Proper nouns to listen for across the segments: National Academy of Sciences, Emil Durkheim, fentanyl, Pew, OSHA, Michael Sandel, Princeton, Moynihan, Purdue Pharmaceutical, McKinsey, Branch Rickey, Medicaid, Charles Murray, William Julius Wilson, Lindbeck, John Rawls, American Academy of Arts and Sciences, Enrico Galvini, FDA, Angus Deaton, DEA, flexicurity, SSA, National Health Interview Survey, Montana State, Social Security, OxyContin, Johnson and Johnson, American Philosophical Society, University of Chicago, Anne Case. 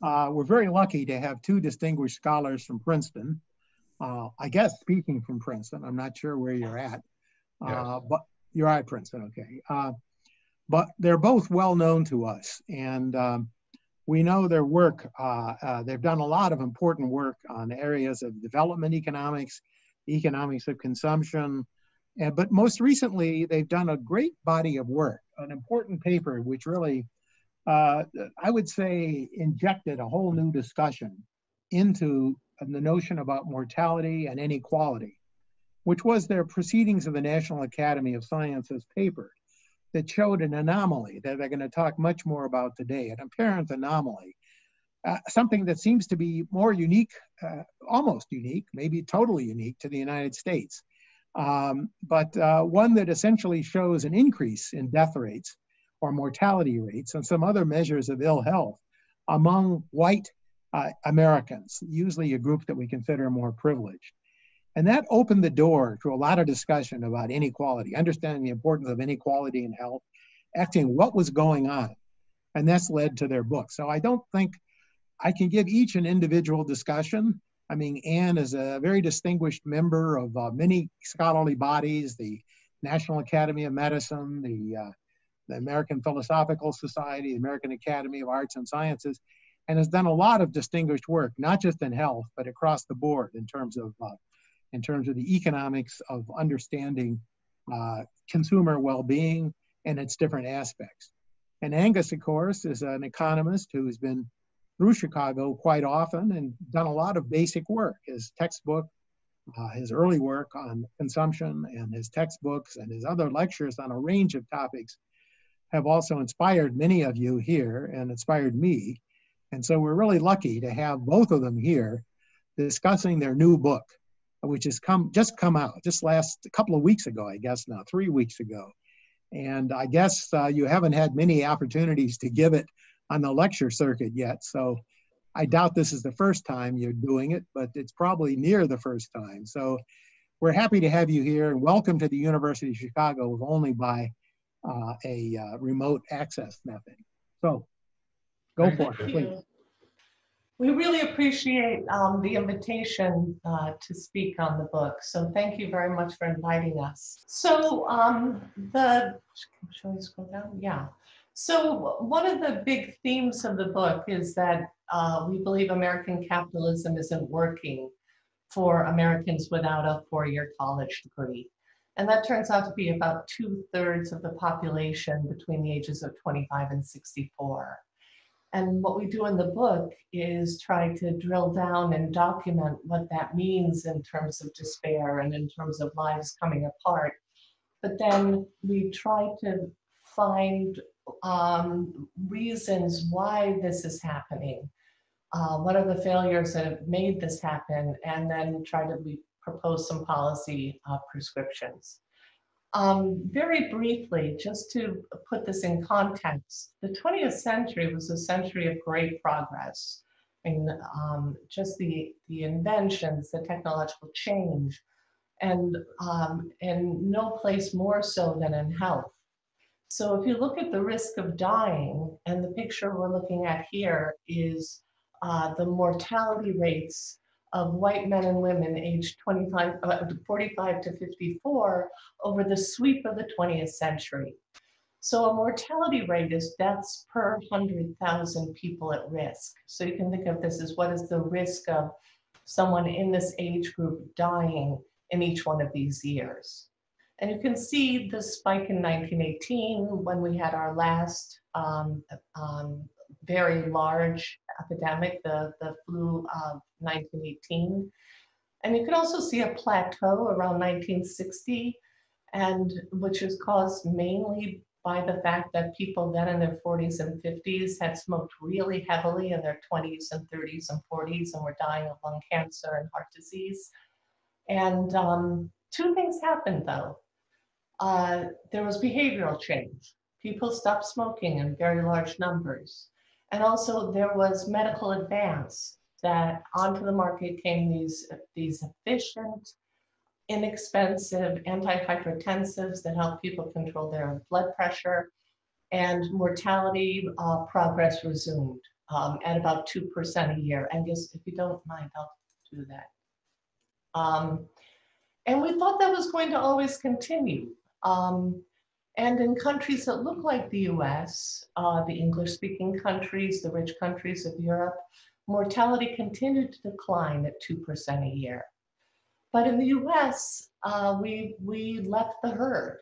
We're very lucky to have two distinguished scholars from Princeton. I guess speaking from Princeton, I'm not sure where you're at, but you're at Princeton, okay. But they're both well known to us, and we know their work. They've done a lot of important work on areas of development economics, economics of consumption, but most recently they've done a great body of work, an important paper which really, I would say, injected a whole new discussion into the notion about mortality and inequality, which was their Proceedings of the National Academy of Sciences paper that showed an anomaly that they're going to talk much more about today, an apparent anomaly, something that seems to be more unique, almost unique, maybe totally unique to the United States, but one that essentially shows an increase in death rates or mortality rates and some other measures of ill health among white Americans, usually a group that we consider more privileged. And that opened the door to a lot of discussion about inequality, understanding the importance of inequality in health, acting what was going on. And that's led to their book. So I don't think I can give each an individual discussion. I mean, Anne is a very distinguished member of many scholarly bodies, the National Academy of Medicine, the American Philosophical Society, the American Academy of Arts and Sciences, and has done a lot of distinguished work, not just in health, but across the board in terms of the economics of understanding consumer well-being and its different aspects. And Angus, of course, is an economist who's been through Chicago quite often and done a lot of basic work. His textbook, his early work on consumption, and his textbooks and his other lectures on a range of topics have also inspired many of you here and inspired me. And so we're really lucky to have both of them here discussing their new book, which has just come out just a couple of weeks ago, I guess now, 3 weeks ago. And I guess you haven't had many opportunities to give it on the lecture circuit yet. So I doubt this is the first time you're doing it, but it's probably near the first time. So we're happy to have you here, and welcome to the University of Chicago, only by a remote access method. So go for it, please. We really appreciate the invitation to speak on the book. So thank you very much for inviting us. So shall we scroll down? Yeah. So one of the big themes of the book is that we believe American capitalism isn't working for Americans without a four-year college degree. And that turns out to be about 2/3 of the population between the ages of 25 and 64. And what we do in the book is try to drill down and document what that means in terms of despair and in terms of lives coming apart. But then we try to find reasons why this is happening. What are the failures that have made this happen? And then try to propose some policy prescriptions. Very briefly, just to put this in context, the 20th century was a century of great progress. And just the inventions, the technological change, and no place more so than in health. So if you look at the risk of dying, and the picture we're looking at here is the mortality rates of white men and women aged 45 to 54 over the sweep of the 20th century. So a mortality rate is deaths per 100,000 people at risk. So you can think of this as what is the risk of someone in this age group dying in each one of these years. And you can see the spike in 1918 when we had our last very large epidemic, the flu of 1918. And you can also see a plateau around 1960, and which is caused mainly by the fact that people then in their 40s and 50s had smoked really heavily in their 20s and 30s and 40s and were dying of lung cancer and heart disease. And two things happened though. There was behavioral change. People stopped smoking in very large numbers. And also there was medical advance that onto the market came these efficient, inexpensive antihypertensives that help people control their blood pressure, and mortality progress resumed. at about 2% a year. Angus, if you don't mind, I'll do that. And we thought that was going to always continue. And in countries that look like the US, the English-speaking countries, the rich countries of Europe, mortality continued to decline at 2% a year. But in the US, we left the herd.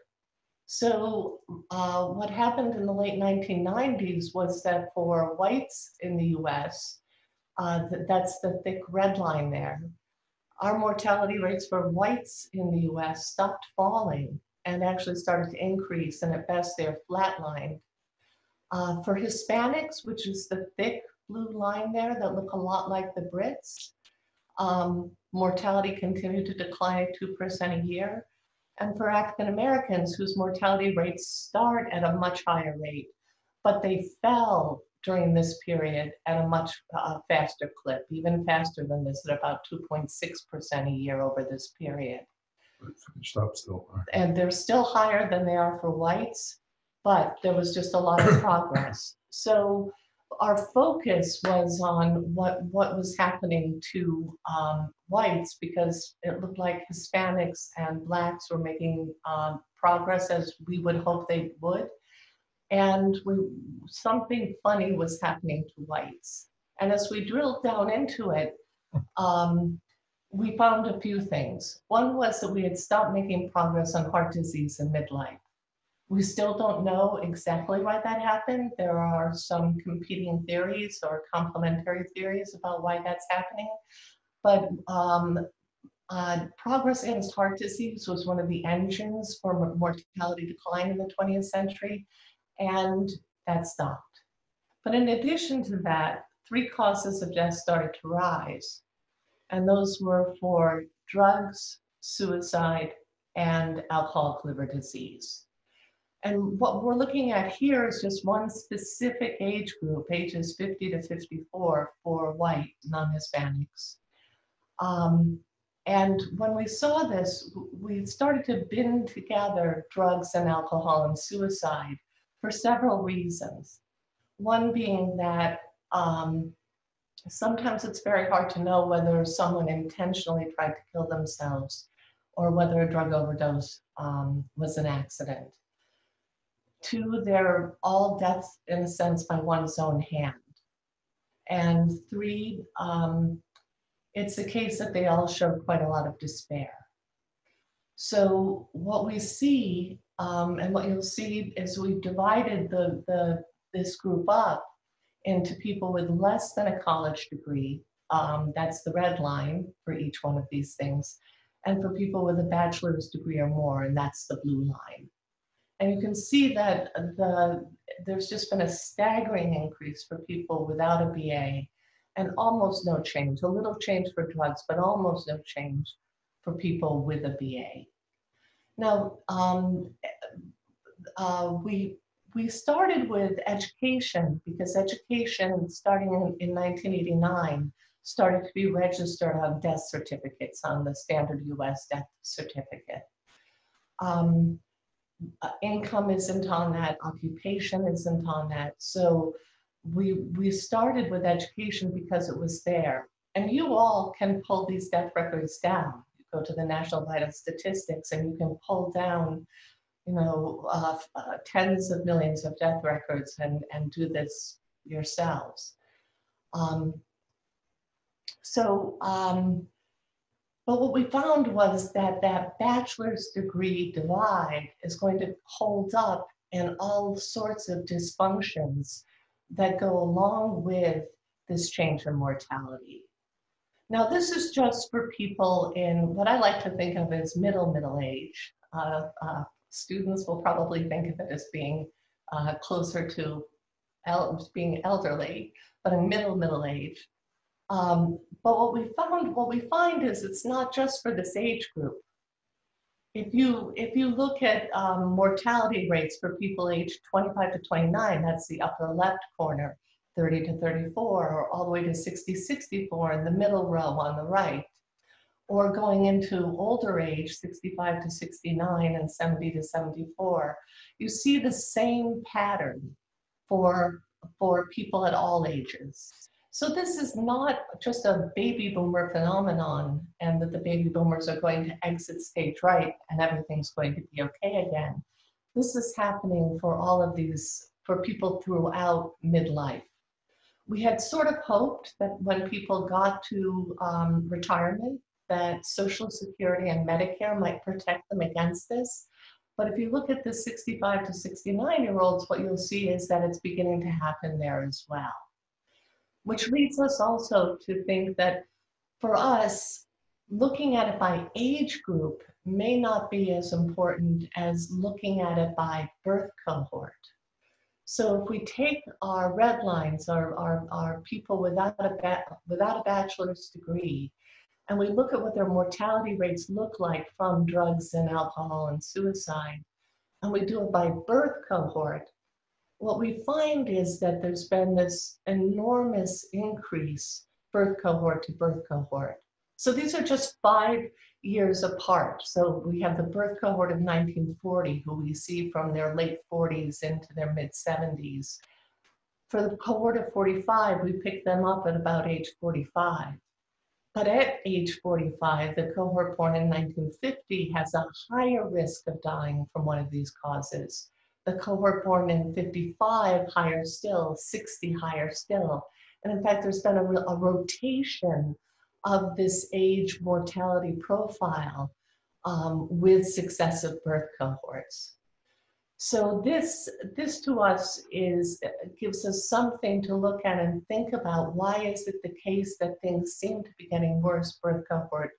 So what happened in the late 1990s was that for whites in the US, that's the thick red line there, our mortality rates for whites in the US stopped falling and actually started to increase, and at best they're flatlined. For Hispanics, which is the thick blue line there that look a lot like the Brits, mortality continued to decline at 2% a year. And for African Americans, whose mortality rates start at a much higher rate, but they fell during this period at a much faster clip, even faster than this, at about 2.6% a year over this period. Stop still. And they're still higher than they are for whites, but there was just a lot of progress. So our focus was on what was happening to whites, because it looked like Hispanics and Blacks were making progress as we would hope they would. And something funny was happening to whites. And as we drilled down into it, we found a few things. One was that we had stopped making progress on heart disease in midlife. We still don't know exactly why that happened. There are some competing theories or complementary theories about why that's happening. But progress against heart disease was one of the engines for mortality decline in the 20th century, and that stopped. But in addition to that, three causes of death started to rise. And those were for drugs, suicide, and alcoholic liver disease. And what we're looking at here is just one specific age group, ages 50 to 54 for white non-Hispanics. And when we saw this, we started to bin together drugs and alcohol and suicide for several reasons. One being that sometimes it's very hard to know whether someone intentionally tried to kill themselves or whether a drug overdose was an accident. Two, they're all deaths, in a sense, by one's own hand. And three, it's the case that they all show quite a lot of despair. So what we see, and what you'll see is we've divided this group up into people with less than a college degree. That's the red line for each one of these things. And for people with a bachelor's degree or more, and that's the blue line. And you can see that there's just been a staggering increase for people without a BA and almost no change, a little change for drugs, but almost no change for people with a BA. Now, we started with education, because education, starting in 1989, started to be registered on death certificates, on the standard US death certificate. Income isn't on that, occupation isn't on that. So we started with education because it was there. And you all can pull these death records down. You go to the National Vital Statistics and you can pull down, you know, tens of millions of death records and do this yourselves. But what we found was that that bachelor's degree divide is going to hold up in all sorts of dysfunctions that go along with this change in mortality. Now, this is just for people in what I like to think of as middle age. Students will probably think of it as being closer to being elderly, but in middle age. But what we find is it's not just for this age group. If you look at mortality rates for people aged 25 to 29, that's the upper left corner, 30 to 34, or all the way to 60, 64 in the middle row on the right, or going into older age, 65 to 69 and 70 to 74, you see the same pattern for for people at all ages. So this is not just a baby boomer phenomenon, and that the baby boomers are going to exit stage right and everything's going to be okay again. This is happening for all of these, for people throughout midlife. We had sort of hoped that when people got to retirement, that Social Security and Medicare might protect them against this. But if you look at the 65 to 69-year-olds, what you'll see is that it's beginning to happen there as well. Which leads us also to think that for us, looking at it by age group may not be as important as looking at it by birth cohort. So if we take our red lines, our people without a bachelor's degree, and we look at what their mortality rates look like from drugs and alcohol and suicide, and we do it by birth cohort, what we find is that there's been this enormous increase birth cohort to birth cohort. So these are just 5 years apart. So we have the birth cohort of 1940, who we see from their late 40s into their mid 70s. For the cohort of 45, we pick them up at about age 45. But at age 45, the cohort born in 1950 has a higher risk of dying from one of these causes. The cohort born in 55, higher still, 60, higher still. And in fact, there's been a rotation of this age mortality profile with successive birth cohorts. So this to us gives us something to look at and think about. Why is it the case that things seem to be getting worse birth cohort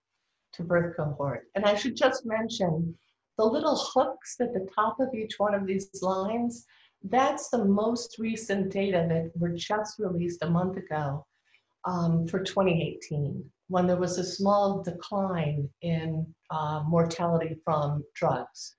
to birth cohort? And I should just mention the little hooks at the top of each one of these lines. That's the most recent data that were just released a month ago for 2018, when there was a small decline in mortality from drugs.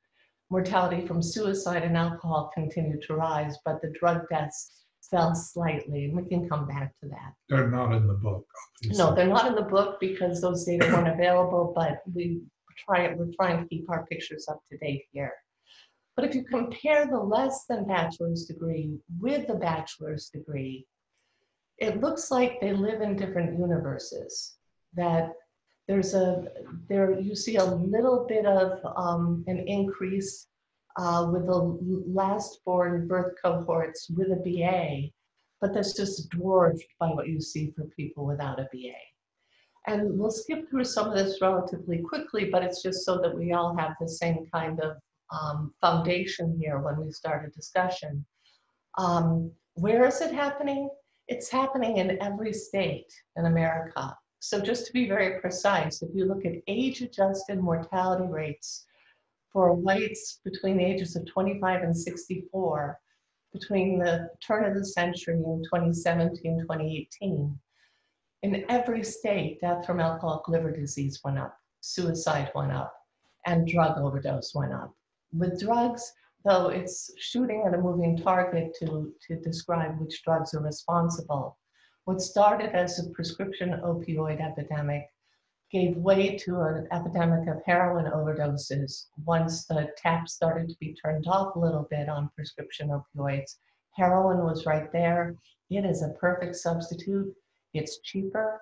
Mortality from suicide and alcohol continued to rise, but the drug deaths fell slightly, and we can come back to that. They're not in the book, obviously. No, they're not in the book because those data weren't available, but we're trying to keep our pictures up to date here. But if you compare the less than bachelor's degree with the bachelor's degree, it looks like they live in different universes. That there you see a little bit of an increase with the last born birth cohorts with a BA, but that's just dwarfed by what you see for people without a BA. And we'll skip through some of this relatively quickly, but it's just so that we all have the same kind of foundation here when we start a discussion. Where is it happening? It's happening in every state in America. So just to be very precise, if you look at age-adjusted mortality rates for whites between the ages of 25 and 64, between the turn of the century in 2017, 2018, in every state, death from alcoholic liver disease went up, suicide went up, and drug overdose went up. With drugs, though, it's shooting at a moving target to describe which drugs are responsible. What started as a prescription opioid epidemic gave way to an epidemic of heroin overdoses. Once the tap started to be turned off a little bit on prescription opioids, heroin was right there. It is a perfect substitute. It's cheaper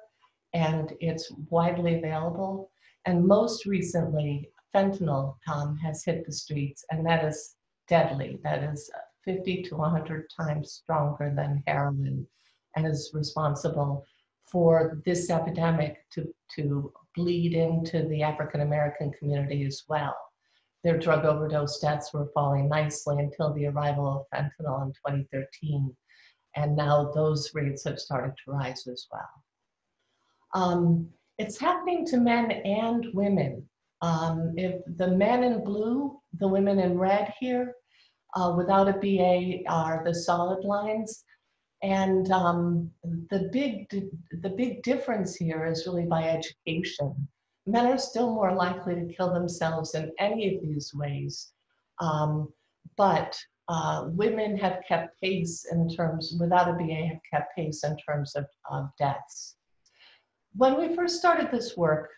and it's widely available. And most recently, fentanyl has hit the streets, and that is deadly. That is 50 to 100 times stronger than heroin, and is responsible for this epidemic to bleed into the African-American community as well. Their drug overdose deaths were falling nicely until the arrival of fentanyl in 2013. And now those rates have started to rise as well. It's happening to men and women. If the men in blue, the women in red here, without a BA are the solid lines. And the big difference here is really by education. Men are still more likely to kill themselves in any of these ways, but women have kept pace in terms, without a BA, have kept pace in terms of deaths. When we first started this work,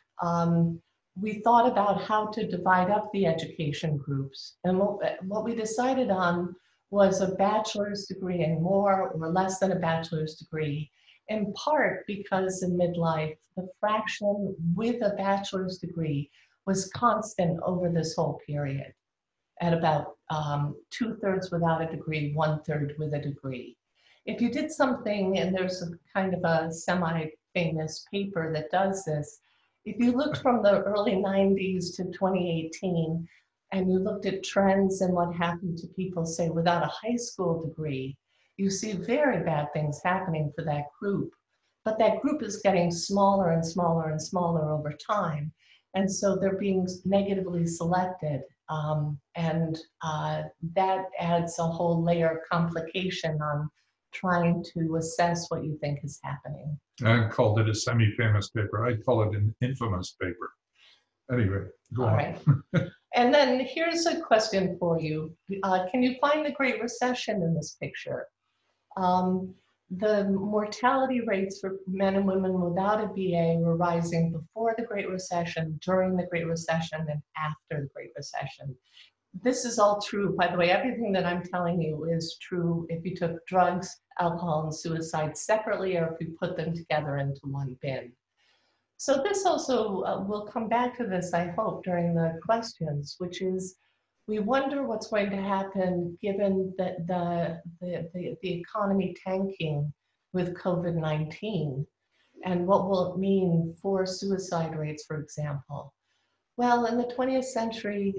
we thought about how to divide up the education groups, and what we decided on was a bachelor's degree and more or less than a bachelor's degree, in part because in midlife, the fraction with a bachelor's degree was constant over this whole period at about 2/3 without a degree, 1/3 with a degree. If you did something, and there's a kind of a semi-famous paper that does this, if you looked from the early 90s to 2018, and you looked at trends and what happened to people, say, without a high school degree, you see very bad things happening for that group. But that group is getting smaller and smaller and smaller over time. And so they're being negatively selected. That adds a whole layer of complication on trying to assess what you think is happening. I called it a semi-famous paper. I call it an infamous paper. Anyway, go on. Right. And then here's a question for you. Can you find the Great Recession in this picture? The mortality rates for men and women without a BA were rising before the Great Recession, during the Great Recession, and after the Great Recession. This is all true, by the way. Everything that I'm telling you is true if you took drugs, alcohol, and suicide separately, or if you put them together into one bin. So this also, we'll come back to this, I hope, during the questions, which is, we wonder what's going to happen given that the economy tanking with COVID-19, and what will it mean for suicide rates, for example. Well, in the 20th century,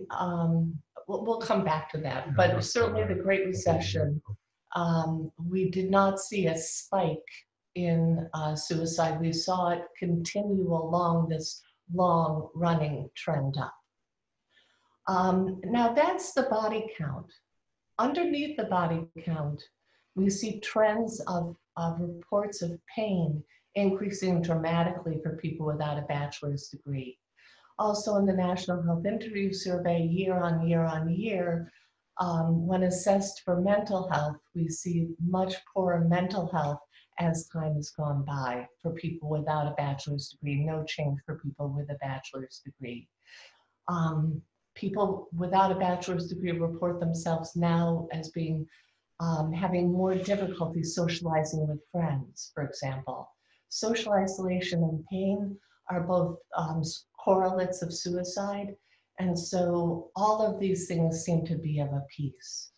we'll come back to that, but certainly the Great Recession, we did not see a spike in suicide. We saw it continue along this long running trend up. Now that's the body count. Underneath the body count, we see trends of reports of pain increasing dramatically for people without a bachelor's degree. Also in the National Health Interview Survey, year on year on year, when assessed for mental health, we see much poorer mental health as time has gone by for people without a bachelor's degree, no change for people with a bachelor's degree. People without a bachelor's degree report themselves now as being having more difficulty socializing with friends, for example. Social isolation and pain are both correlates of suicide, and so all of these things seem to be of a piece.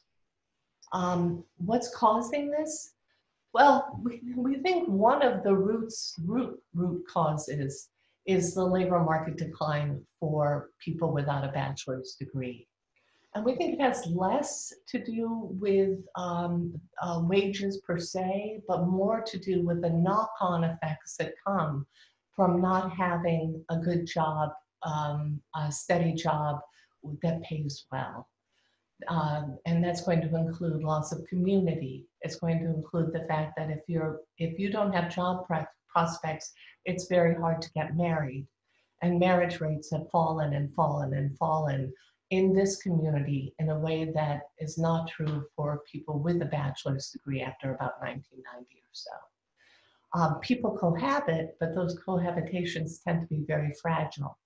What's causing this? Well, we think one of the root causes is the labor market decline for people without a bachelor's degree. And we think it has less to do with wages per se, but more to do with the knock-on effects that come from not having a good job, a steady job that pays well. And that's going to include loss of community. It's going to include the fact that if you don't have job prospects, it's very hard to get married. And marriage rates have fallen and fallen and fallen in this community in a way that is not true for people with a bachelor's degree after about 1990 or so. People cohabit, but those cohabitations tend to be very fragile.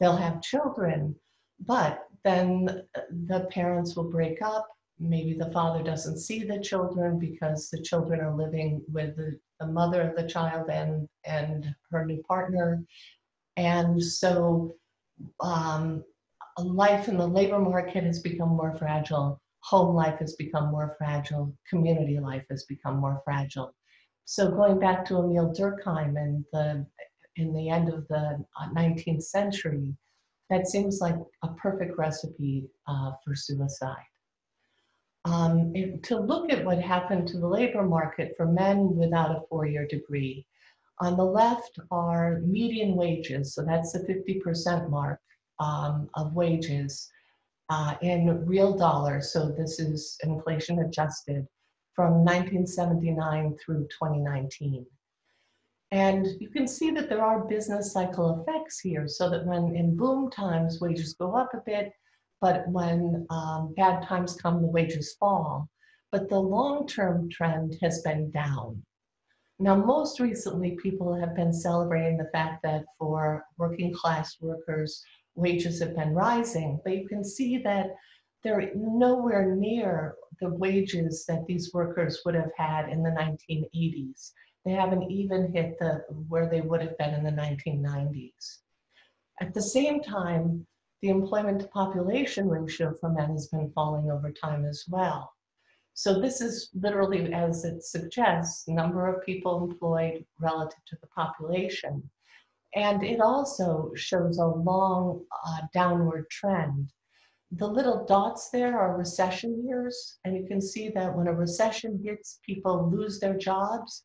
They'll have children, but then the parents will break up. Maybe the father doesn't see the children because the children are living with the mother of the child and her new partner. And so life in the labor market has become more fragile. Home life has become more fragile. Community life has become more fragile. So going back to Emil Durkheim and in the end of the 19th century, that seems like a perfect recipe for suicide. To look at what happened to the labor market for men without a four-year degree, on the left are median wages, so that's the 50% mark of wages in real dollars, so this is inflation adjusted, from 1979 through 2019. And you can see that there are business cycle effects here, so that when in boom times, wages go up a bit, but when bad times come, the wages fall. But the long-term trend has been down. Now, most recently, people have been celebrating the fact that for working class workers, wages have been rising, but you can see that they're nowhere near the wages that these workers would have had in the 1980s. They haven't even hit where they would have been in the 1990s. At the same time, the employment to population ratio for men has been falling over time as well. So this is literally, as it suggests, number of people employed relative to the population. And it also shows a long downward trend. The little dots there are recession years, and you can see that when a recession hits, people lose their jobs.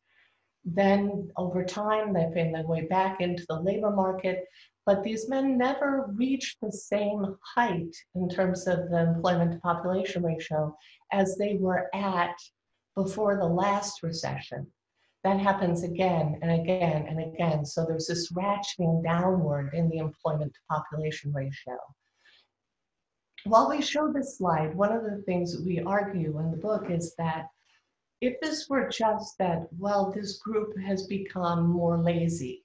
Then over time, they find their way back into the labor market, but these men never reach the same height in terms of the employment to population ratio as they were at before the last recession. That happens again and again and again. So there's this ratcheting downward in the employment to population ratio. While we show this slide, one of the things that we argue in the book is that if this were just that, well, this group has become more lazy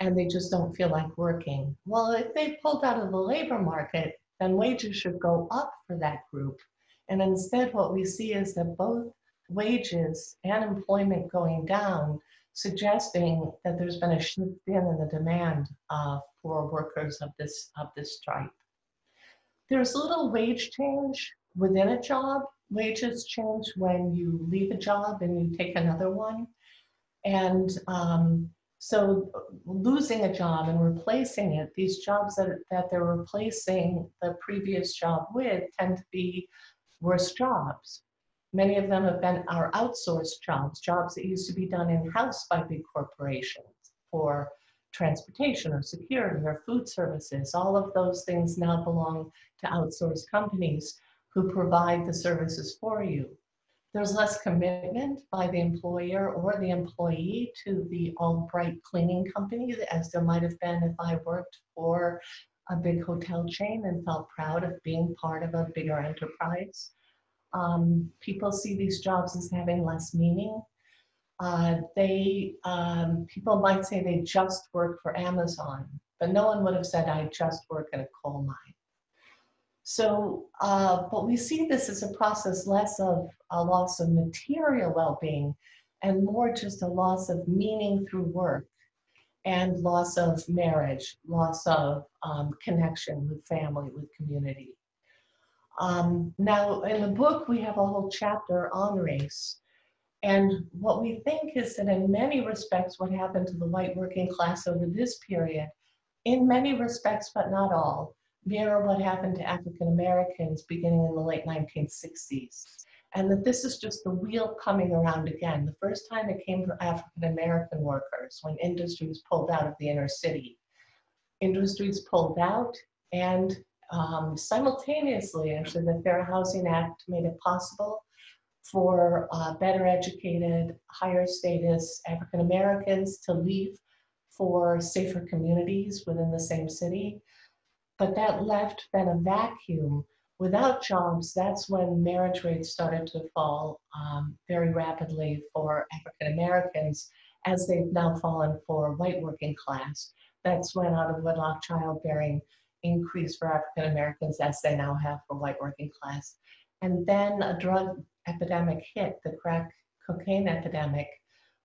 and they just don't feel like working. Well, if they pulled out of the labor market, then wages should go up for that group. And instead, what we see is that both wages and employment going down, suggesting that there's been a shift in the demand for workers of this type. There's little wage change within a job. Wages change when you leave a job and you take another one. And so losing a job and replacing it, these jobs that they're replacing the previous job with tend to be worse jobs. Many of them have been our outsourced jobs, jobs that used to be done in-house by big corporations for transportation or security or food services. All of those things now belong to outsourced companies who provide the services for you. There's less commitment by the employer or the employee to the Albright cleaning company as there might have been if I worked for a big hotel chain and felt proud of being part of a bigger enterprise. People see these jobs as having less meaning. People might say they just work for Amazon, but no one would have said, I just work in a coal mine. So, but we see this as a process less of a loss of material well-being and more just a loss of meaning through work and loss of marriage, loss of connection with family, with community. Now, in the book, we have a whole chapter on race. And what we think is that in many respects, what happened to the white working class over this period, in many respects, but not all, mirror what happened to African Americans beginning in the late 1960s. And that this is just the wheel coming around again. The first time it came for African American workers when industries pulled out of the inner city. Industries pulled out and simultaneously, actually, the Fair Housing Act made it possible for better educated, higher status African Americans to leave for safer communities within the same city. But that left then a vacuum. Without jobs, that's when marriage rates started to fall very rapidly for African Americans, as they've now fallen for white working class. That's when out of wedlock childbearing increase for African Americans as they now have for white working class. And then a drug epidemic hit, the crack cocaine epidemic,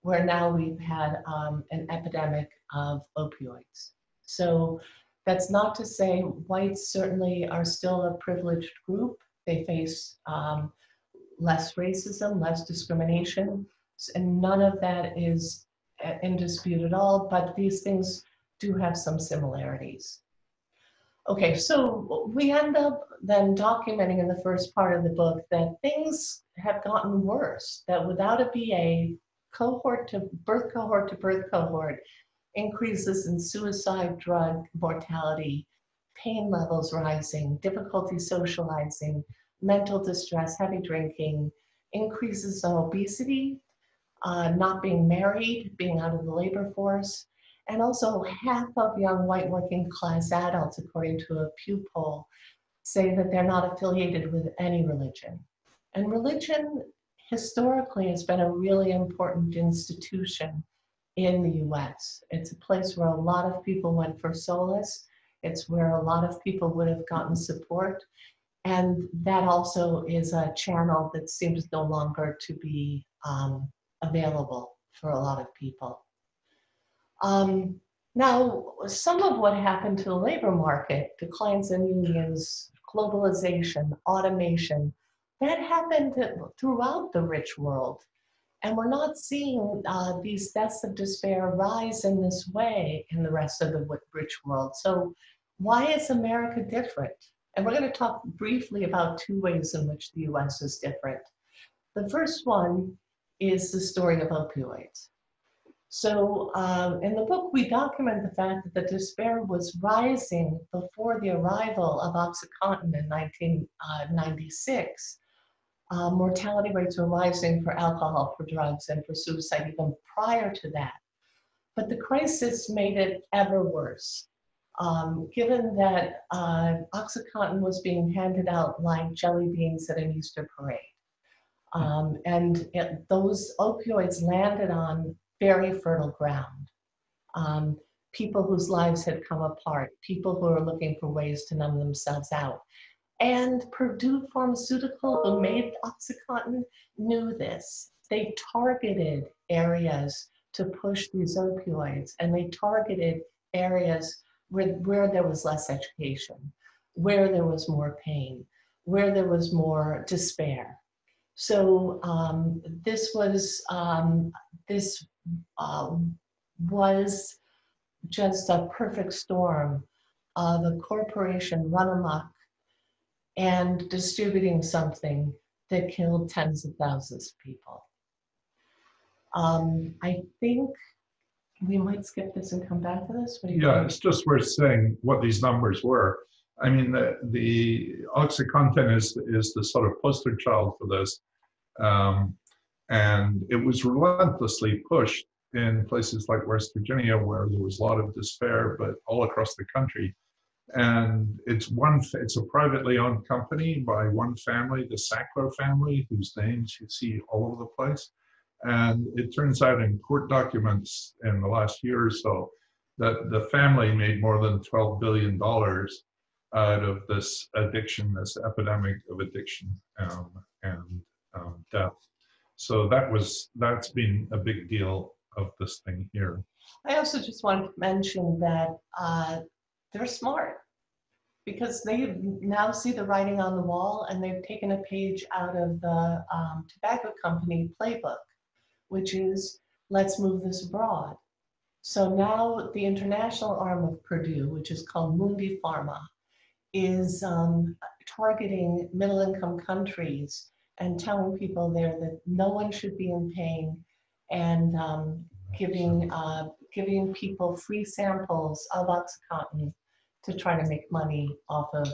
where now we've had an epidemic of opioids. So that's not to say whites certainly are still a privileged group. They face less racism, less discrimination, and none of that is in dispute at all, but these things do have some similarities. Okay, so we end up then documenting in the first part of the book that things have gotten worse, that without a BA, birth cohort to birth cohort, increases in suicide, drug mortality, pain levels rising, difficulty socializing, mental distress, heavy drinking, increases in obesity, not being married, being out of the labor force. And also half of young white working class adults, according to a Pew poll, say that they're not affiliated with any religion. And religion historically has been a really important institution in the US. It's a place where a lot of people went for solace. It's where a lot of people would have gotten support. And that also is a channel that seems no longer to be available for a lot of people. Now, some of what happened to the labor market, declines in unions, globalization, automation, that happened throughout the rich world. And we're not seeing these deaths of despair rise in this way in the rest of the rich world. So why is America different? And we're going to talk briefly about two ways in which the US is different. The first one is the story of opioids. So in the book, we document the fact that the despair was rising before the arrival of OxyContin in 1996. Mortality rates were rising for alcohol, for drugs, and for suicide even prior to that. But the crisis made it ever worse. Given that OxyContin was being handed out like jelly beans at an Easter parade. Those opioids landed on very fertile ground. People whose lives had come apart, people who are looking for ways to numb themselves out. And Purdue Pharmaceutical, who made OxyContin, knew this. They targeted areas to push these opioids, and they targeted areas where there was less education, where there was more pain, where there was more despair. So this was just a perfect storm of a corporation run amok and distributing something that killed tens of thousands of people. I think we might skip this and come back to this. What do you think? Yeah, it's just worth saying what these numbers were. I mean, the OxyContin is the sort of poster child for this. And it was relentlessly pushed in places like West Virginia, where there was a lot of despair, but all across the country. And it's a privately owned company by one family, the Sackler family, whose names you see all over the place. And it turns out in court documents in the last year or so that the family made more than $12 billion out of this addiction, this epidemic of addiction and death. So that's been a big deal of this thing here. I also just wanted to mention that they're smart, because they now see the writing on the wall, and they've taken a page out of the tobacco company playbook, which is, let's move this abroad. So now the international arm of Purdue, which is called Mundi Pharma, is targeting middle-income countries and telling people there that no one should be in pain, and giving people free samples of OxyContin to try to make money off of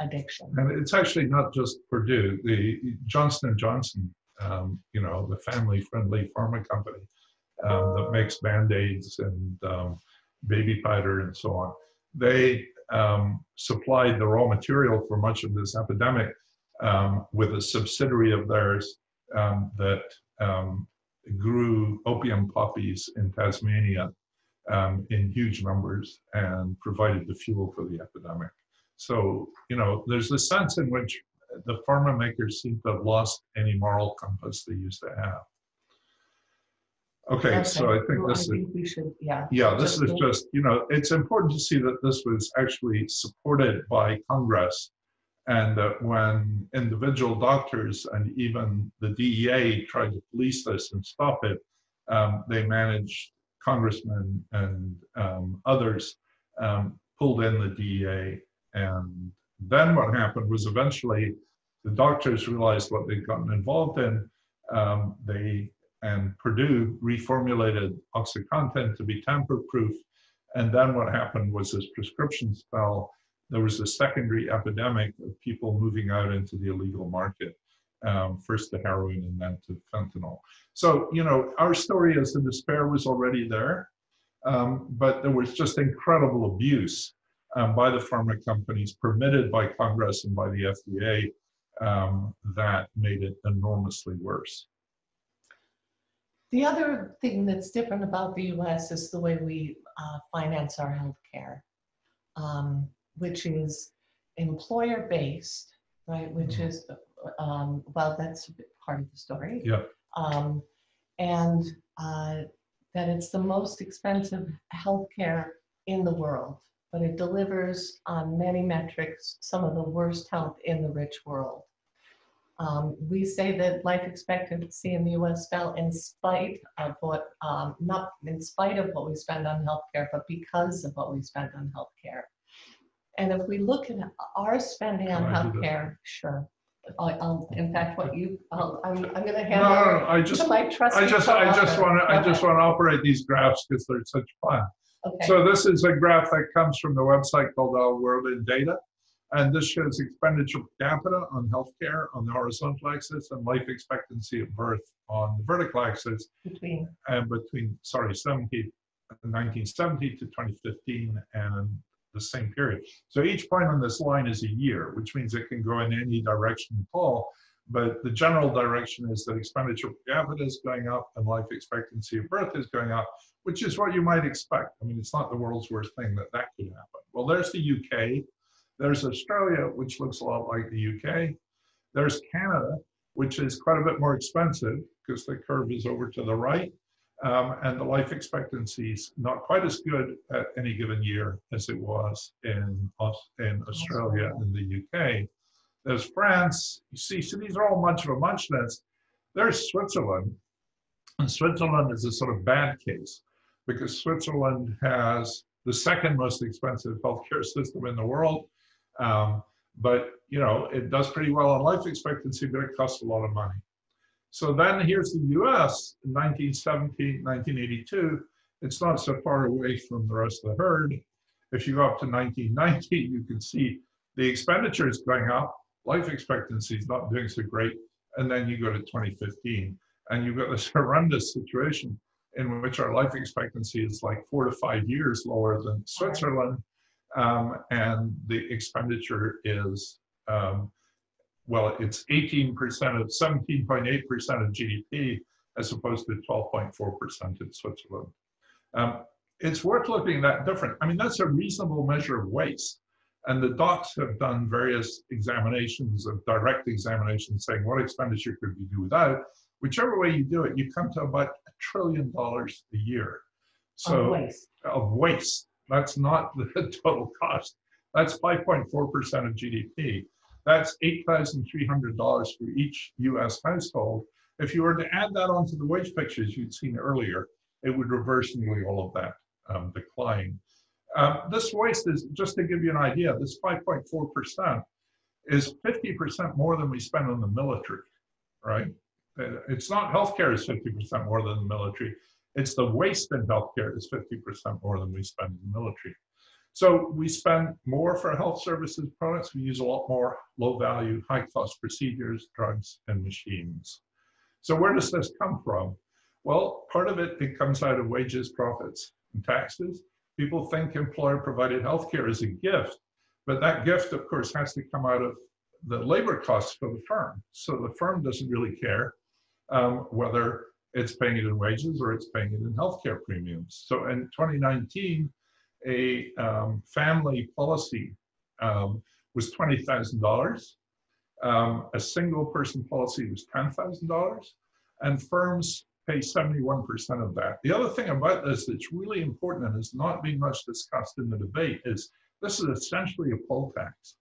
addiction. And it's actually not just Purdue. The Johnson and Johnson, the family-friendly pharma company that makes Band-Aids and baby powder and so on, they supplied the raw material for much of this epidemic with a subsidiary of theirs that grew opium poppies in Tasmania in huge numbers and provided the fuel for the epidemic. So, there's the sense in which the pharma makers seem to have lost any moral compass they used to have. Okay, so I think this is, yeah, this is just, it's important to see that this was actually supported by Congress, and that when individual doctors and even the DEA tried to police this and stop it, they managed, congressmen and others pulled in the DEA. And then what happened was eventually the doctors realized what they'd gotten involved in. And Purdue reformulated OxyContin to be tamper-proof. And then what happened was, as prescriptions fell, there was a secondary epidemic of people moving out into the illegal market, first to heroin and then to fentanyl. So, our story is the despair was already there, but there was just incredible abuse by the pharma companies, permitted by Congress and by the FDA, that made it enormously worse. The other thing that's different about the US is the way we finance our healthcare, which is employer-based. right? Which mm-hmm. is, well, that's a bit part of the story. Yeah. And that it's the most expensive healthcare in the world, but it delivers on many metrics some of the worst health in the rich world. We say that life expectancy in the U.S. fell in spite of what, not in spite of what we spend on healthcare, but because of what we spend on healthcare. And if we look at our spending on healthcare, sure. In fact, what you, I'm going to hand over to my trustee. I just want to operate these graphs because they're such fun. Okay. So this is a graph that comes from the website called Our World in Data. And this shows expenditure per capita on healthcare on the horizontal axis and life expectancy at birth on the vertical axis. Between. And between, sorry, 1970 to 2015 and the same period. So each point on this line is a year, which means it can go in any direction at all. But the general direction is that expenditure per capita is going up and life expectancy of birth is going up, which is what you might expect. I mean, it's not the world's worst thing that that could happen. Well, there's the UK. There's Australia, which looks a lot like the UK. There's Canada, which is quite a bit more expensive because the curve is over to the right. And the life expectancy is not quite as good at any given year as it was in Australia and the UK. There's France. You see, so these are all much of a muchness. There's Switzerland, and Switzerland is a sort of bad case because Switzerland has the second most expensive healthcare system in the world, but you know it does pretty well on life expectancy, but it costs a lot of money. So then here's the U.S. in 1970, 1982. It's not so far away from the rest of the herd. If you go up to 1990, you can see the expenditure is going up, life expectancy is not doing so great, and then you go to 2015, and you've got this horrendous situation in which our life expectancy is like 4 to 5 years lower than Switzerland, and the expenditure is, well, it's 17.8% of GDP as opposed to 12.4% in Switzerland. It's worth looking at that different. I mean, that's a reasonable measure of waste. And the docs have done various examinations, of direct examinations, saying what expenditure could we do without. Whichever way you do it, you come to about $1 trillion a year. So, of waste. That's not the total cost. That's 5.4% of GDP. That's $8,300 for each US household. If you were to add that onto the wage pictures you'd seen earlier, it would reverse nearly all of that decline. This waste is, just to give you an idea, this 5.4% is 50% more than we spend on the military, right? It's not healthcare is 50% more than the military. It's the waste in healthcare is 50% more than we spend in the military. So we spend more for health services products. We use a lot more low value, high cost procedures, drugs, and machines. So where does this come from? Well, part of it, it comes out of wages, profits, and taxes. People think employer provided healthcare is a gift, but that gift, of course, has to come out of the labor costs for the firm. So the firm doesn't really care whether it's paying it in wages or it's paying it in healthcare premiums. So in 2019, a family policy was $20,000. A single person policy was $10,000, and firms pay 71% of that. The other thing about this that's really important and is not being much discussed in the debate is this is essentially a poll tax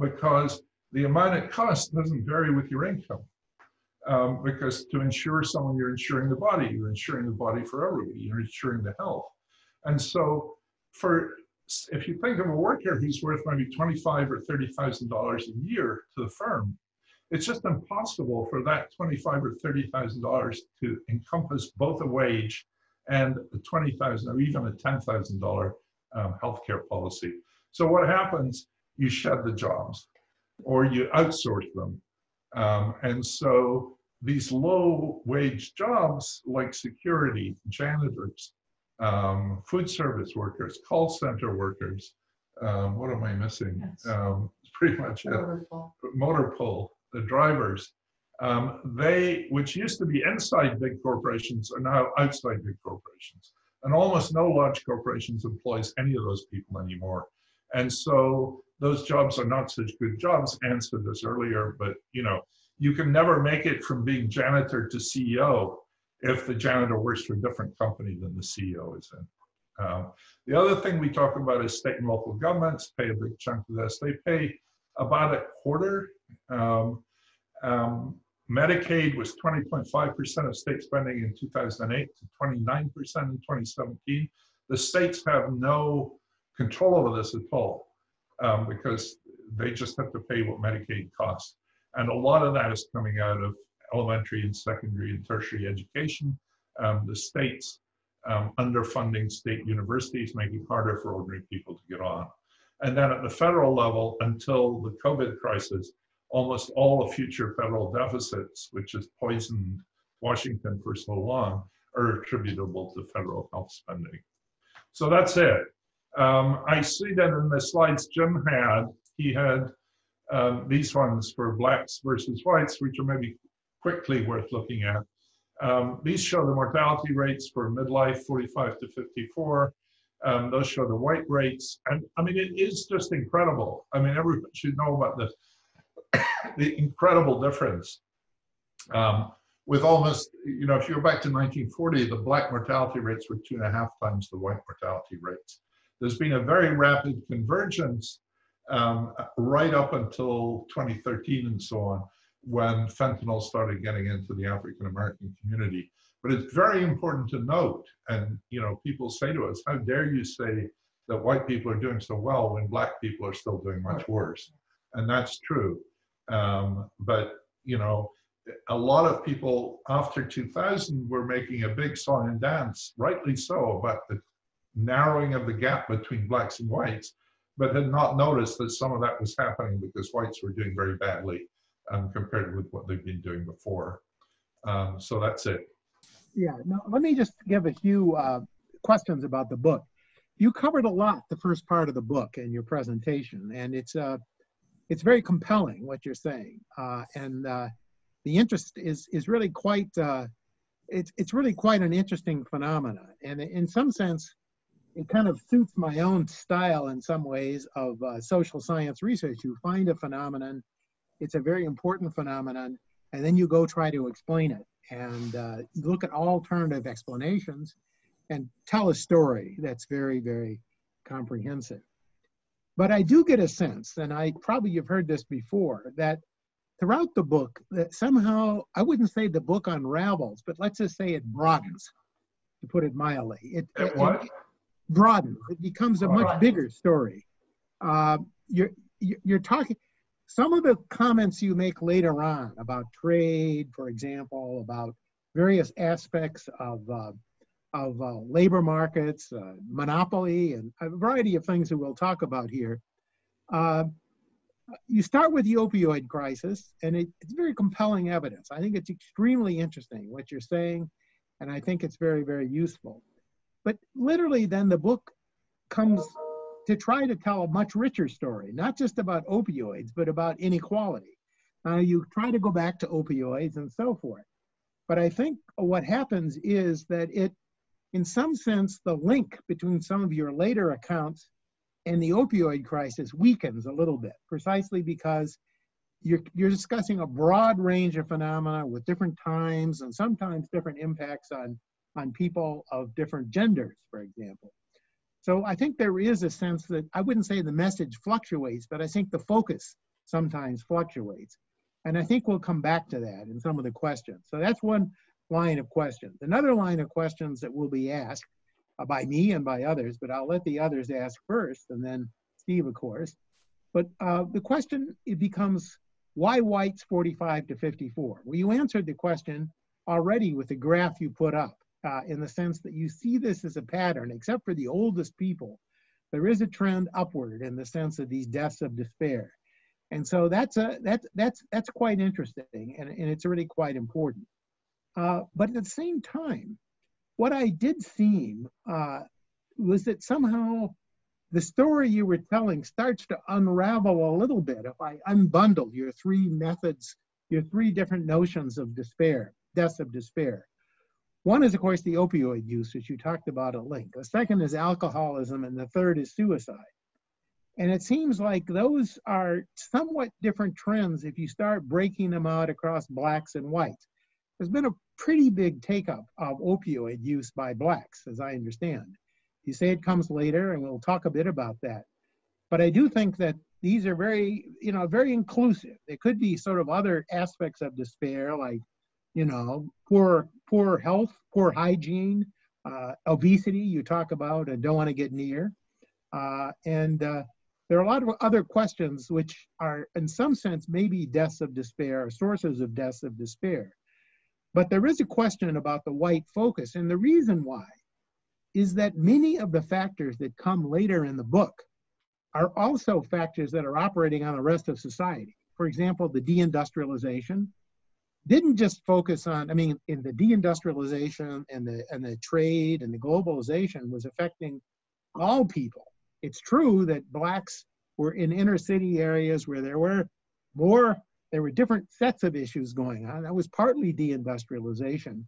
because the amount it costs doesn't vary with your income. Because to insure someone, you're insuring the body. You're insuring the body for everybody. You're insuring the health. And so for, if you think of a worker who's worth maybe $25,000 or $30,000 a year to the firm, it's just impossible for that $25,000 or $30,000 to encompass both a wage and a $20,000 or even a $10,000 healthcare policy. So what happens? You shed the jobs or you outsource them. And so these low wage jobs like security, janitors, food service workers, call center workers, what am I missing? Yes. It's pretty much motor pull. The drivers, they, which used to be inside big corporations, are now outside big corporations. And almost no large corporations employs any of those people anymore. And so those jobs are not such good jobs. Anne said this earlier, but you know, you can never make it from being janitor to CEO if the janitor works for a different company than the CEO is in. The other thing we talk about is state and local governments pay a big chunk of this. They pay about a quarter. Medicaid was 20.5% of state spending in 2008 to 29% in 2017. The states have no control over this at all because they just have to pay what Medicaid costs. And a lot of that is coming out of elementary and secondary and tertiary education. The states underfunding state universities, making it harder for ordinary people to get on. And then at the federal level, until the COVID crisis, almost all the future federal deficits, which has poisoned Washington for so long, are attributable to federal health spending. So that's it. I see that in the slides Jim had, he had these ones for blacks versus whites, which are maybe quickly worth looking at. These show the mortality rates for midlife, 45 to 54. Those show the white rates. And I mean, it is just incredible. I mean, everyone should know about this, the incredible difference. With almost, you know, if you go back to 1940, the black mortality rates were 2.5 times the white mortality rates. There's been a very rapid convergence right up until 2013 and so on, when fentanyl started getting into the African-American community. But it's very important to note, and you know, people say to us, how dare you say that white people are doing so well when black people are still doing much worse? And that's true. But you know, a lot of people after 2000 were making a big song and dance, rightly so, about the narrowing of the gap between blacks and whites, but had not noticed that some of that was happening because whites were doing very badly compared with what they've been doing before. So that's it. Yeah, now let me just give a few questions about the book. You covered a lot the first part of the book in your presentation, and it's very compelling what you're saying, and the interest is really quite it's really quite an interesting phenomenon, and in some sense, it kind of suits my own style in some ways of social science research. You find a phenomenon. It's a very important phenomenon, and then you go try to explain it and look at alternative explanations and tell a story that's very, very comprehensive. But I do get a sense, and I probably you've heard this before, that throughout the book, that somehow, I wouldn't say the book unravels, but let's just say it broadens, to put it mildly. It broadens. It becomes a much bigger story. You're talking... Some of the comments you make later on about trade, for example, about various aspects of labor markets, monopoly, and a variety of things that we'll talk about here. You start with the opioid crisis, and it's very compelling evidence. I think it's extremely interesting what you're saying, and I think it's very, very useful. But literally then the book comes to try to tell a much richer story, not just about opioids, but about inequality. Now you try to go back to opioids and so forth. But I think what happens is that it, in some sense, the link between some of your later accounts and the opioid crisis weakens a little bit, precisely because you're discussing a broad range of phenomena with different times and sometimes different impacts on people of different genders, for example. So I think there is a sense that, I wouldn't say the message fluctuates, but I think the focus sometimes fluctuates. And I think we'll come back to that in some of the questions. So that's one line of questions. Another line of questions that will be asked by me and by others, but I'll let the others ask first, and then Steve, of course. But the question, it becomes, why whites 45 to 54? Well, you answered the question already with the graph you put up. In the sense that you see this as a pattern, except for the oldest people, there is a trend upward in the sense of these deaths of despair. And so that's quite interesting, and it's really quite important. But at the same time, what I did seem was that somehow the story you were telling starts to unravel a little bit if I unbundle your three methods, your three different notions of despair, deaths of despair. One is, of course, the opioid use, which you talked about at length. The second is alcoholism, and the third is suicide. And it seems like those are somewhat different trends if you start breaking them out across blacks and whites. There's been a pretty big take-up of opioid use by blacks, as I understand. You say it comes later, and we'll talk a bit about that. But I do think that these are very, very inclusive. There could be sort of other aspects of despair, like, poor health, poor hygiene, obesity you talk about and don't want to get near. There are a lot of other questions which are, in some sense, maybe deaths of despair, or sources of deaths of despair. But there is a question about the white focus, and the reason why is that many of the factors that come later in the book are also factors that are operating on the rest of society. For example, the deindustrialization didn't just focus on, in the deindustrialization and the trade and the globalization was affecting all people. It's true that blacks were in inner city areas where there were different sets of issues going on. That was partly deindustrialization.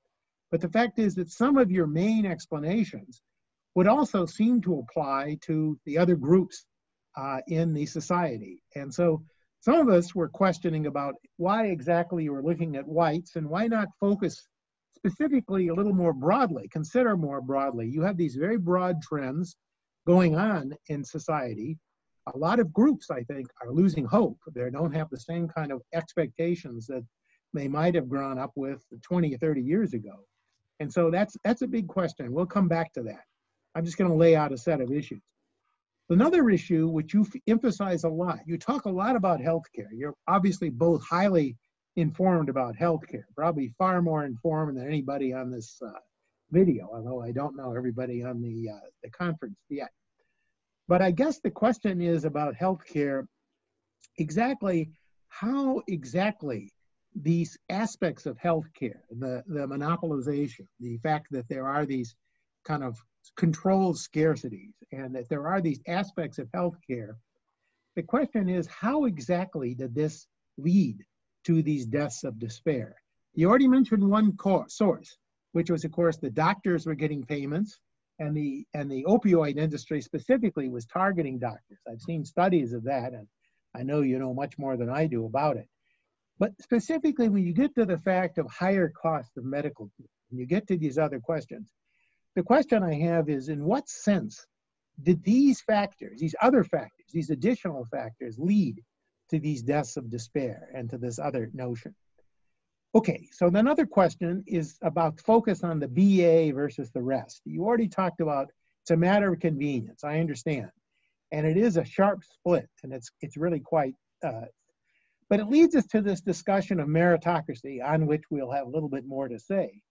But the fact is that some of your main explanations would also seem to apply to the other groups in the society. And so some of us were questioning about why exactly you were looking at whites and why not focus specifically a little more broadly, consider more broadly. You have these very broad trends going on in society. A lot of groups, I think, are losing hope. They don't have the same kind of expectations that they might have grown up with 20 or 30 years ago. And so that's a big question. We'll come back to that. I'm just going to lay out a set of issues. Another issue which you emphasize a lot, you talk a lot about healthcare. You're obviously both highly informed about healthcare, probably far more informed than anybody on this video, although I don't know everybody on the conference yet. But I guess the question is about healthcare, how exactly these aspects of healthcare, the monopolization, the fact that there are these kind of controlled scarcities and that there are these aspects of healthcare. The question is, how exactly did this lead to these deaths of despair? You already mentioned one source, which was, of course, the doctors were getting payments, and the opioid industry specifically was targeting doctors. I've seen studies of that, and I know you know much more than I do about it. But specifically, when you get to the fact of higher cost of medical care, and you get to these other questions, the question I have is, in what sense did these factors, these other factors, these additional factors lead to these deaths of despair and to this other notion? Okay, so another question is about focus on the BA versus the rest. You already talked about it's a matter of convenience, I understand. And it is a sharp split, and it's really quite, but it leads us to this discussion of meritocracy, on which we'll have a little bit more to say.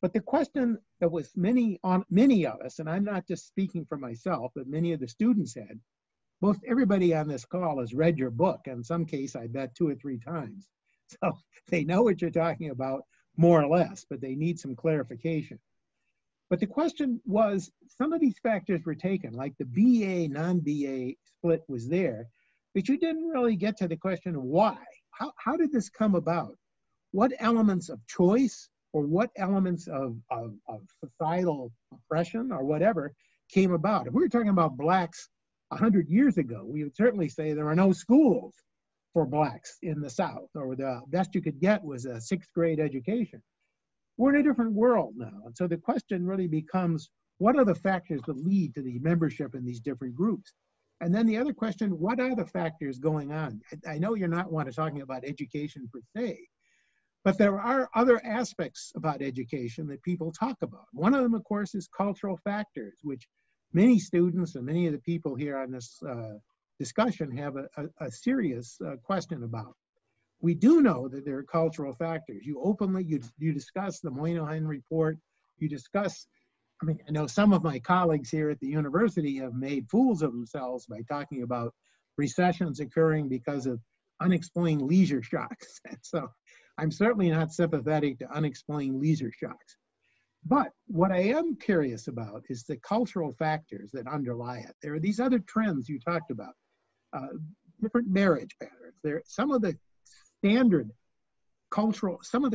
But the question that was many of us, and I'm not just speaking for myself, but many of the students had, most everybody on this call has read your book, in some case, I bet 2 or 3 times. So they know what you're talking about, more or less, but they need some clarification. But the question was, some of these factors were taken, like the BA, non-BA split was there, but you didn't really get to the question of why. How did this come about? What elements of choice, or what elements of societal oppression or whatever came about? If we were talking about blacks 100 years ago, we would certainly say there are no schools for blacks in the South, or the best you could get was a 6th grade education. We're in a different world now. And so the question really becomes, what are the factors that lead to the membership in these different groups? And then the other question, what are the factors going on? I know you're not talking about education per se, but there are other aspects about education that people talk about. One of them, of course, is cultural factors, which many students and many of the people here on this discussion have a serious question about. We do know that there are cultural factors. You openly, you discuss the Moynihan Report, you discuss, I know some of my colleagues here at the university have made fools of themselves by talking about recessions occurring because of unexplained leisure shocks. So I'm certainly not sympathetic to unexplained leisure shocks. But what I am curious about is the cultural factors that underlie it. There are these other trends you talked about. Different marriage patterns. Some of the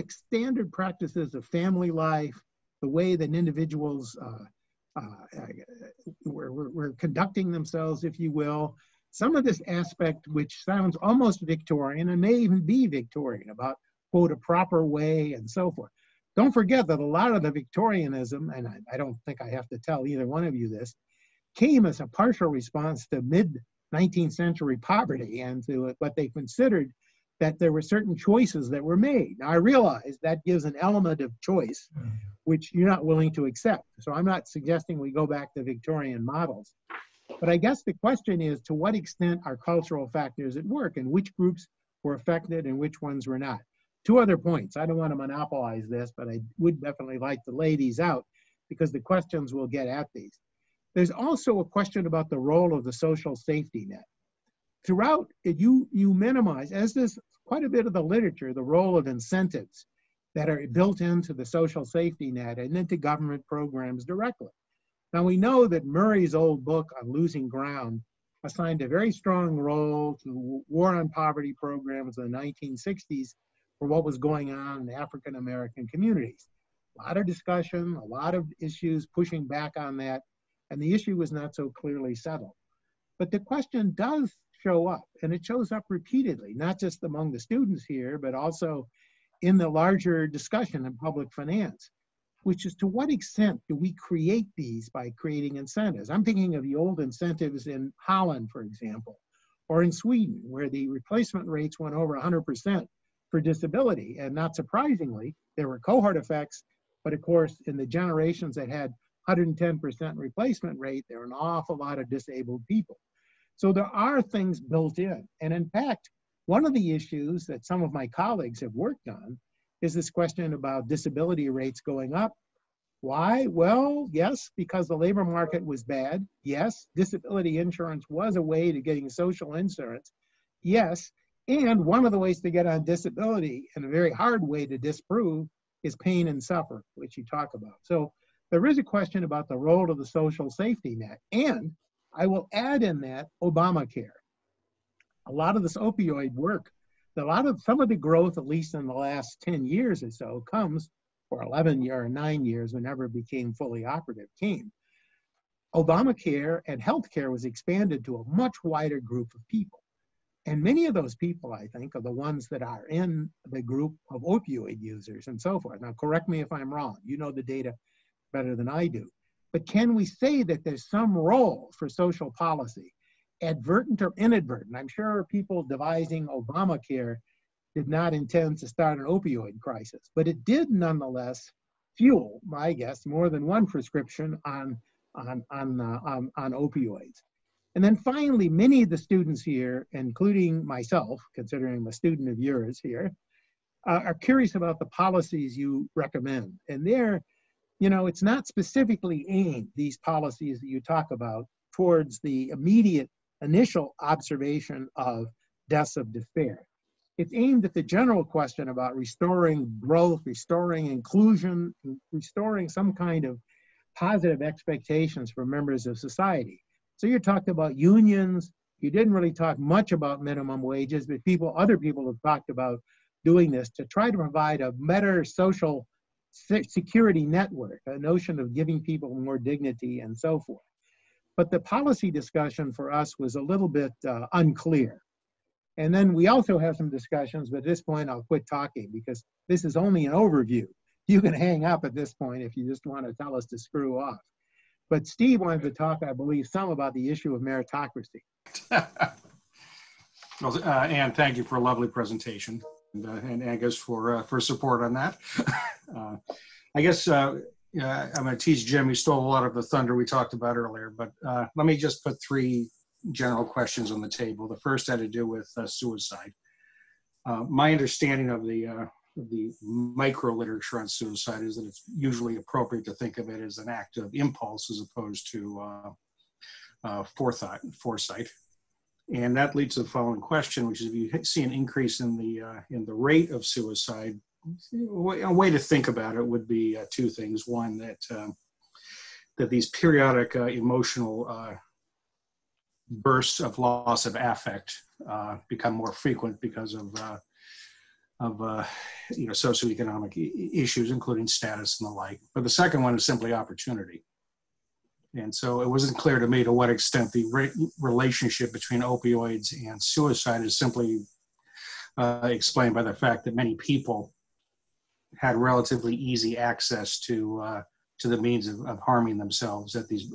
standard practices of family life, the way that individuals were conducting themselves, if you will. Some of this aspect, which sounds almost Victorian and may even be Victorian, about, quote, a proper way and so forth. Don't forget that a lot of the Victorianism, and I don't think I have to tell either one of you this, came as a partial response to mid-19th century poverty and to what they considered that there were certain choices that were made. Now, I realize that gives an element of choice which you're not willing to accept. So I'm not suggesting we go back to Victorian models. But I guess the question is, to what extent are cultural factors at work, and which groups were affected and which ones were not? Two other points. I don't want to monopolize this, but I would definitely like to lay these out because the questions will get at these. There's also a question about the role of the social safety net. Throughout, you minimize, as there's quite a bit of the literature, the role of incentives that are built into the social safety net and into government programs directly. Now, we know that Murray's old book on Losing Ground assigned a very strong role to war on poverty programs in the 1960s for what was going on in African American communities. A lot of discussion, a lot of issues pushing back on that, and the issue was not so clearly settled. But the question does show up, and it shows up repeatedly, not just among the students here, but also in the larger discussion in public finance, which is, to what extent do we create these by creating incentives? I'm thinking of the old incentives in Holland, for example, or in Sweden, where the replacement rates went over 100% for disability. And not surprisingly, there were cohort effects, but of course, in the generations that had 110% replacement rate, there were an awful lot of disabled people. So there are things built in. And in fact, one of the issues that some of my colleagues have worked on is this question about disability rates going up. Why? Well, yes, because the labor market was bad. Yes, disability insurance was a way to getting social insurance. Yes, and one of the ways to get on disability, and a very hard way to disprove, is pain and suffering, which you talk about. So there is a question about the role of the social safety net. And I will add in that Obamacare. A lot of this opioid work, some of the growth, at least in the last 10 years or so, comes, or 11 or 9 years, whenever it became fully operative, came. Obamacare and healthcare was expanded to a much wider group of people. And many of those people, I think, are the ones that are in the group of opioid users and so forth. Now, correct me if I'm wrong. You know the data better than I do. But can we say that there's some role for social policy, advertent or inadvertent? I'm sure people devising Obamacare did not intend to start an opioid crisis, but it did nonetheless fuel, my guess, more than one prescription on opioids. And then finally, many of the students here, including myself, considering I'm a student of yours here, are curious about the policies you recommend. And there, you know, it's not specifically aimed, these policies that you talk about, towards the immediate initial observation of deaths of despair. It's aimed at the general question about restoring growth, restoring inclusion, restoring some kind of positive expectations for members of society. So you talked about unions. You didn't really talk much about minimum wages, but other people have talked about doing this to try to provide a better social security network, a notion of giving people more dignity and so forth. But the policy discussion for us was a little bit unclear. And then we also have some discussions, but at this point I'll quit talking because this is only an overview. You can hang up at this point if you just want to tell us to screw off. But Steve wanted to talk, I believe, some about the issue of meritocracy. Well, Anne, thank you for a lovely presentation, and Angus for support on that. I guess I'm going to tease Jim, who stole a lot of the thunder we talked about earlier, but let me just put three general questions on the table. The first had to do with suicide. My understanding of the micro literature on suicide is that it's usually appropriate to think of it as an act of impulse as opposed to foresight. And that leads to the following question, which is, if you see an increase in the rate of suicide, a way to think about it would be two things. One, that these periodic emotional bursts of loss of affect become more frequent because of you know, socioeconomic issues, including status and the like. But the second one is simply opportunity. And so it wasn't clear to me to what extent the relationship between opioids and suicide is simply explained by the fact that many people had relatively easy access to the means of harming themselves at these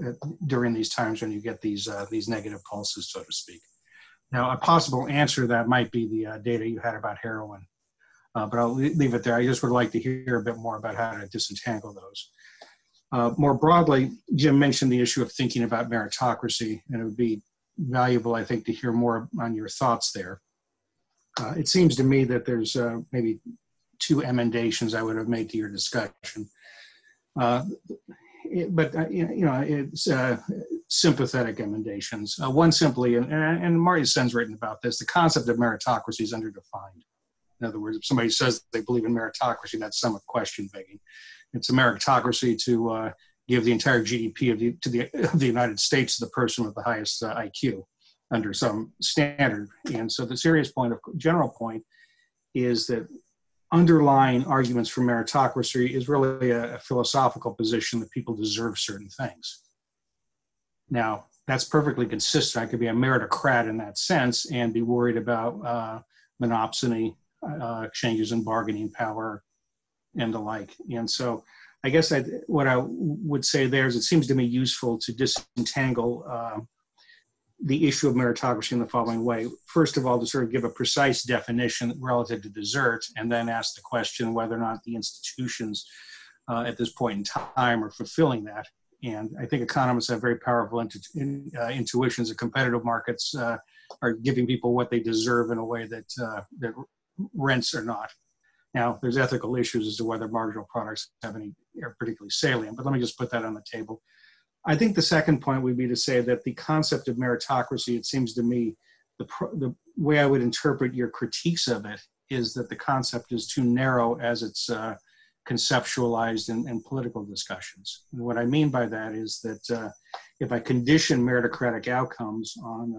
during these times when you get these negative pulses, so to speak. Now, a possible answer to that might be the data you had about heroin, but I'll leave it there. I just would like to hear a bit more about how to disentangle those. More broadly, Jim mentioned the issue of thinking about meritocracy, and it would be valuable, I think, to hear more on your thoughts there. It seems to me that there's maybe two emendations I would have made to your discussion. It's sympathetic emendations. One simply, and Marty Sen's written about this, the concept of meritocracy is underdefined. In other words, if somebody says they believe in meritocracy, that's somewhat question begging. It's a meritocracy to give the entire GDP of the United States to the person with the highest IQ under some standard. And so the serious point, general point, is that underlying arguments for meritocracy is really a philosophical position that people deserve certain things. Now, that's perfectly consistent. I could be a meritocrat in that sense and be worried about monopsony, changes in bargaining power, and the like. And so I guess what I would say there is it seems to me useful to disentangle the issue of meritocracy in the following way. First of all, to sort of give a precise definition relative to desert, and then ask the question whether or not the institutions at this point in time are fulfilling that. And I think economists have very powerful intuitions that competitive markets are giving people what they deserve in a way that, that rents are not. Now, there's ethical issues as to whether marginal products have any are particularly salient, but let me just put that on the table. I think the second point would be to say that the concept of meritocracy, it seems to me, the way I would interpret your critiques of it is that the concept is too narrow as it's conceptualized in political discussions. And what I mean by that is that if I condition meritocratic outcomes on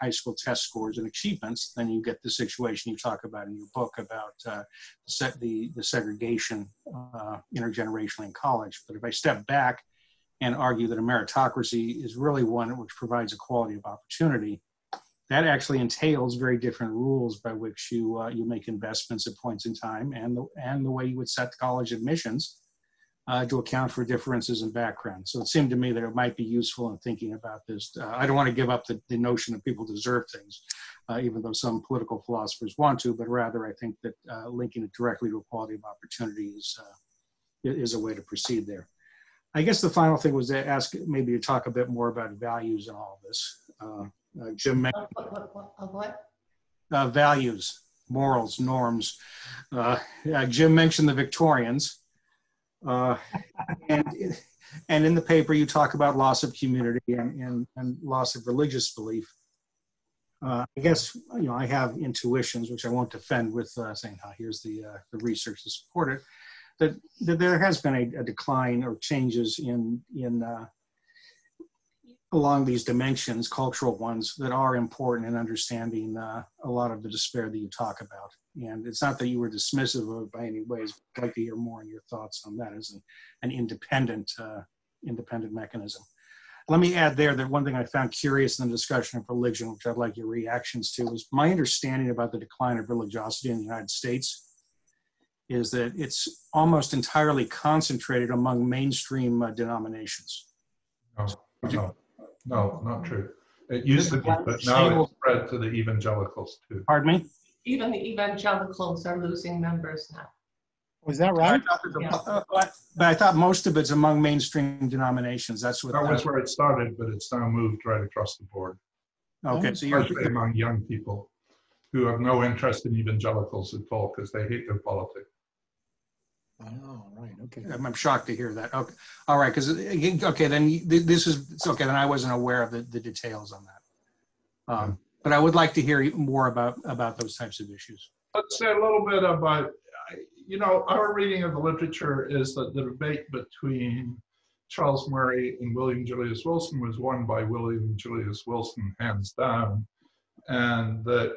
high school test scores and achievements, then you get the situation you talk about in your book about the segregation intergenerationally in college. But if I step back and argue that a meritocracy is really one which provides equality of opportunity, that actually entails very different rules by which you you make investments at points in time and the way you would set college admissions to account for differences in background. So it seemed to me that it might be useful in thinking about this. I don't want to give up the notion that people deserve things, even though some political philosophers want to, but rather I think that linking it directly to equality of opportunity is a way to proceed there. I guess the final thing was to ask maybe to talk a bit more about values in all of this. Jim mentioned values, morals, norms. Jim mentioned the Victorians. And in the paper, you talk about loss of community and loss of religious belief. I guess, you know, I have intuitions, which I won't defend with saying, oh, here's the research to support it, that there has been a decline or changes in along these dimensions, cultural ones, that are important in understanding a lot of the despair that you talk about. And it's not that you were dismissive of it by any ways, but I'd like to hear more on your thoughts on that as an independent mechanism. Let me add there that one thing I found curious in the discussion of religion, which I'd like your reactions to, is my understanding about the decline of religiosity in the United States is that it's almost entirely concentrated among mainstream denominations. No, not true. It used to be, but now it's spread to the evangelicals too. Pardon me? Even the evangelicals are losing members now. Was that right? But I thought most of it's among mainstream denominations. That was where it started, but it's now moved right across the board. Okay, so especially among young people who have no interest in evangelicals at all because they hate their politics. Oh, right. Okay. I'm shocked to hear that. Okay. All right. Then I wasn't aware of the details on that. But I would like to hear more about those types of issues. Let's say a little bit about, our reading of the literature is that the debate between Charles Murray and William Julius Wilson was won by William Julius Wilson, hands down. And that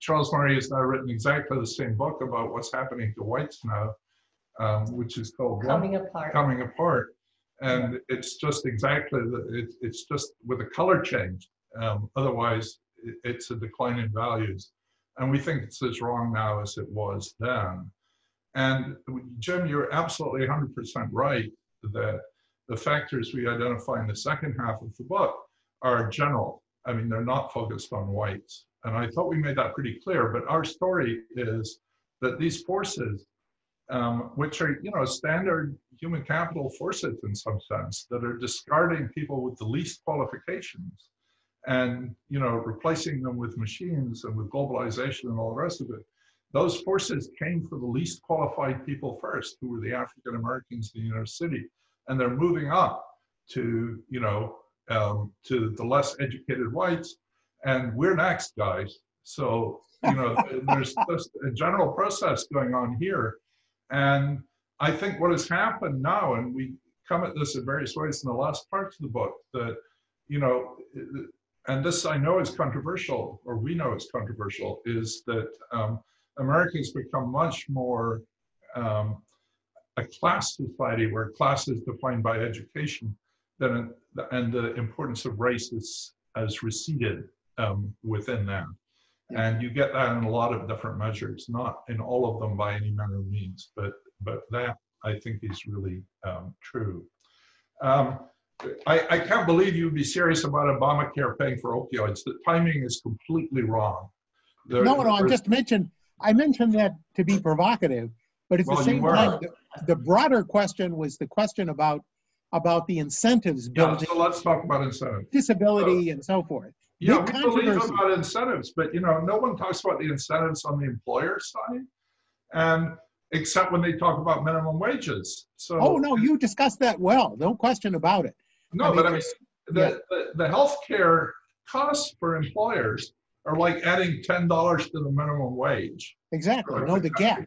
Charles Murray has now written exactly the same book about what's happening to whites now. Which is called Coming Apart. And it's just exactly, it's just with a color change. Otherwise, it's a decline in values. And we think it's as wrong now as it was then. And Jim, you're absolutely 100% right that the factors we identify in the second half of the book are general. I mean, they're not focused on whites. And I thought we made that pretty clear, but our story is that these forces, which are, you know, standard human capital forces in some sense, that are discarding people with the least qualifications and, you know, replacing them with machines and with globalization and all the rest of it, those forces came for the least qualified people first, who were the African Americans in the inner city. And they're moving up to, you know, to the less educated whites, and we're next, guys. So, you know, there's just a general process going on here. And I think what has happened now, and we come at this in various ways in the last parts of the book, that, you know, and this I know is controversial, or we know is controversial, is that Americans become much more a class society where class is defined by education, than, and the importance of race has receded within that. Yeah. And you get that in a lot of different measures, not in all of them by any manner of means, but that I think is really true. I can't believe you'd be serious about Obamacare paying for opioids. The timing is completely wrong. No, I just mentioned, that to be provocative, but at the same time, the broader question was the question about the incentives building. Yeah, so let's talk about incentives. Disability and so forth. Yeah, we believe about incentives, but, you know, no one talks about the incentives on the employer side, and except when they talk about minimum wages. So, oh no, you discussed that well. No question about it. No, but I mean, the healthcare costs for employers are like adding $10 to the minimum wage. Exactly. No, the gap.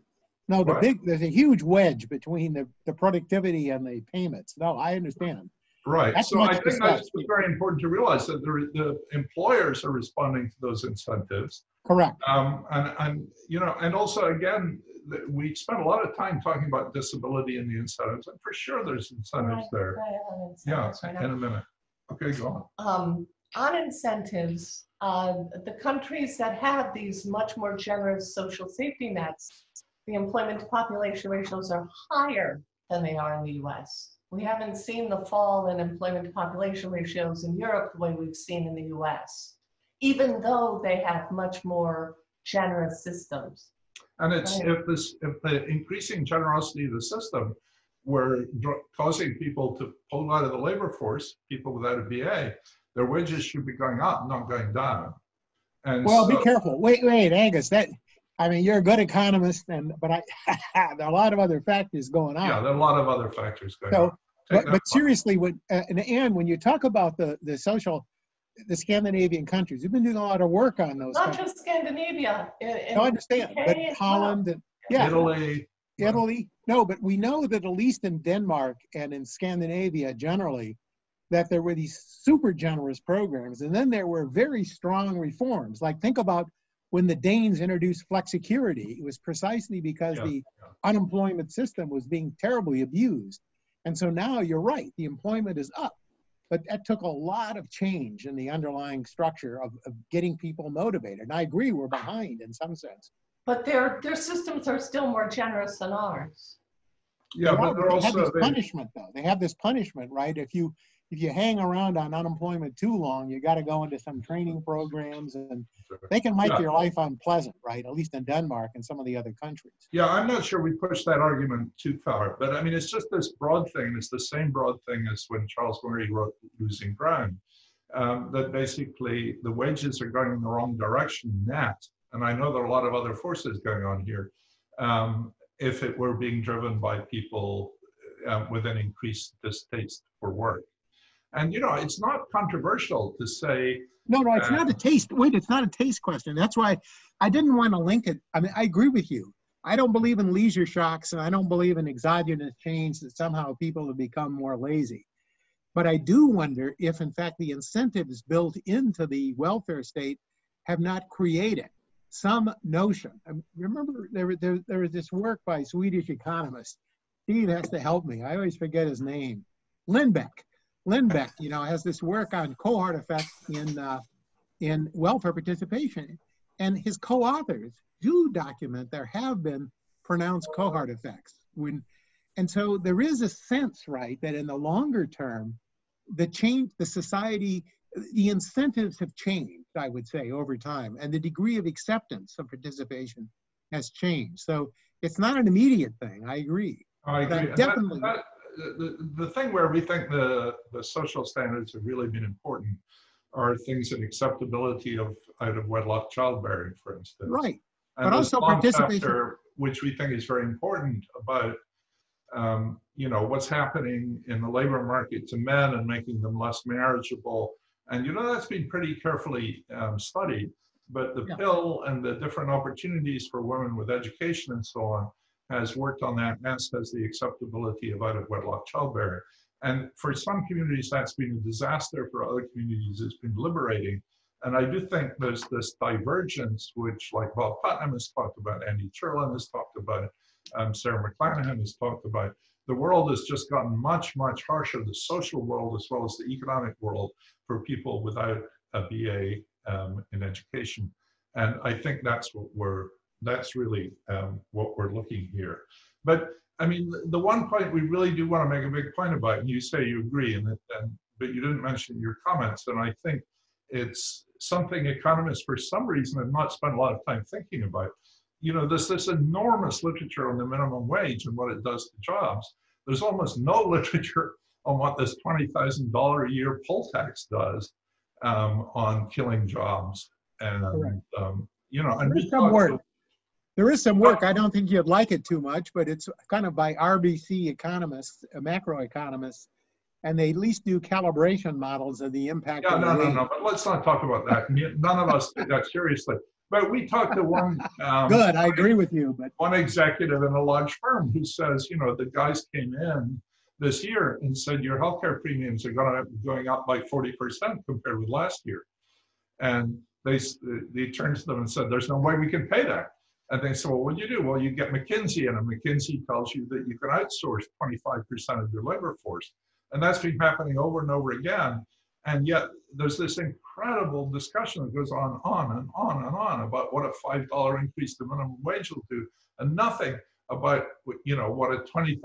No, the big, there's a huge wedge between the productivity and the payments. No, I understand. Right. That's so I think that's very important to realize that the employers are responding to those incentives. Correct. And you know, and also again, we spent a lot of time talking about disability and the incentives, and for sure there's incentives there. In a minute. Okay, go on. On incentives, the countries that have these much more generous social safety nets, the employment to population ratios are higher than they are in the US. We haven't seen the fall in employment to population ratios in Europe the way we've seen in the US, even though they have much more generous systems. And it's if the increasing generosity of the system were causing people to pull out of the labor force, people without a VA, their wages should be going up, not going down. And well, so, be careful. Wait, Angus, that, I mean, you're a good economist, there are a lot of other factors going on. Yeah, there are a lot of other factors going on. But seriously, and Anne, when you talk about the Scandinavian countries, you've been doing a lot of work on those. Not just Scandinavia. I understand, but Holland and Italy. No, but we know that at least in Denmark and in Scandinavia generally, that there were these super generous programs, and then there were very strong reforms. Like think about when the Danes introduced flexicurity, it was precisely because the unemployment system was being terribly abused. And so now you're right, the employment is up, but that took a lot of change in the underlying structure of getting people motivated. And I agree, we're behind in some sense. But their systems are still more generous than ours. Yeah, but they're also, they have this punishment though. They have this punishment, right? If you hang around on unemployment too long, you got to go into some training programs, and they can make your life unpleasant, right? At least in Denmark and some of the other countries. Yeah, I'm not sure we push that argument too far, but I mean, it's just this broad thing. It's the same broad thing as when Charles Murray wrote Losing Ground, that basically the wages are going in the wrong direction net. And I know there are a lot of other forces going on here. If it were being driven by people with an increased distaste for work. And, you know, it's not controversial to say... No, it's not a taste. Wait, it's not a taste question. That's why I didn't want to link it. I mean, I agree with you. I don't believe in leisure shocks, and I don't believe in exogenous change that somehow people have become more lazy. But I do wonder if, in fact, the incentives built into the welfare state have not created some notion. I remember there was this work by Swedish economist. Steve has to help me. I always forget his name. Lindbeck. Lindbeck, you know, has this work on cohort effects in welfare participation, and his co-authors do document there have been pronounced cohort effects. And so there is a sense, right, that in the longer term, the incentives have changed, I would say, over time, and the degree of acceptance of participation has changed. So it's not an immediate thing, I agree. I agree. Definitely. The thing where we think the social standards have really been important are things in acceptability of out-of-wedlock childbearing, for instance. Right, and but also participation. Factor, which we think is very important about, you know, what's happening in the labor market to men and making them less marriageable. And, you know, that's been pretty carefully studied, but the pill and the different opportunities for women with education and so on has worked on that, as has the acceptability of out-of-wedlock childbearing. And for some communities, that's been a disaster. For other communities, it's been liberating. And I do think there's this divergence, which, like Bob Putnam has talked about, Andy Cherlin has talked about, Sarah McClanahan has talked about. The world has just gotten much, much harsher, the social world as well as the economic world, for people without a BA in education. And I think that's what we're, that's really what we're looking here. But I mean, the one point we really do want to make a big point about, and you say you agree, but you didn't mention in your comments, and I think it's something economists, for some reason, have not spent a lot of time thinking about. You know, there's this enormous literature on the minimum wage and what it does to jobs. There's almost no literature on what this $20,000 a year poll tax does on killing jobs. And, you know, and there is some work. I don't think you'd like it too much, but it's kind of by RBC economists, macroeconomists, and they at least do calibration models of the impact. Yeah, no, but let's not talk about that. None of us take that seriously. But we talked to one. Good, I agree with you. But one executive in a large firm who says, you know, the guys came in this year and said your healthcare premiums are going up by 40% compared with last year, and they turned to them and said, "There's no way we can pay that." And they said, well, what do you do? Well, you get McKinsey, and McKinsey tells you that you can outsource 25% of your labor force. And that's been happening over and over again. And yet there's this incredible discussion that goes on and on about what a $5 increase to minimum wage will do, and nothing about, you know, what a $20,000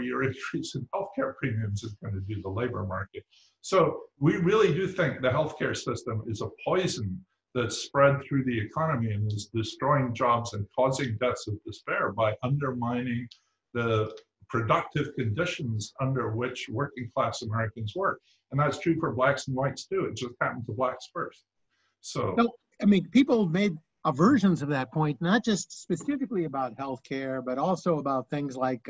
a year increase in healthcare premiums is going to do to the labor market. So we really do think the healthcare system is a poison that's spread through the economy and is destroying jobs and causing deaths of despair by undermining the productive conditions under which working class Americans work. And that's true for blacks and whites too. It just happened to blacks first. So I mean, people made aversions of that point, not just specifically about healthcare, but also about things like,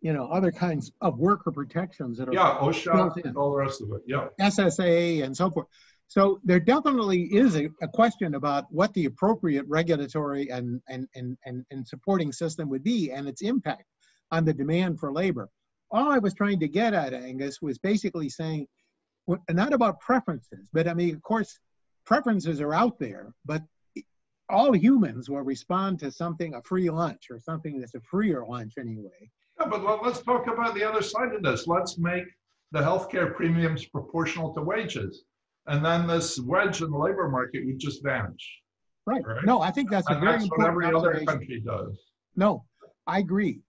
you know, other kinds of worker protections that are OSHA and all the rest of it. Yeah, SSA and so forth. So there definitely is a question about what the appropriate regulatory and supporting system would be and its impact on the demand for labor. All I was trying to get at, Angus, was basically saying, not about preferences, but I mean, of course, preferences are out there, but all humans will respond to something, a free lunch or something that's a freer lunch anyway. Yeah, but let's talk about the other side of this. Let's make the healthcare premiums proportional to wages. And then this wedge in the labor market would just vanish. Right. No, I think that's a very important observation. That's what every other country does. No, I agree.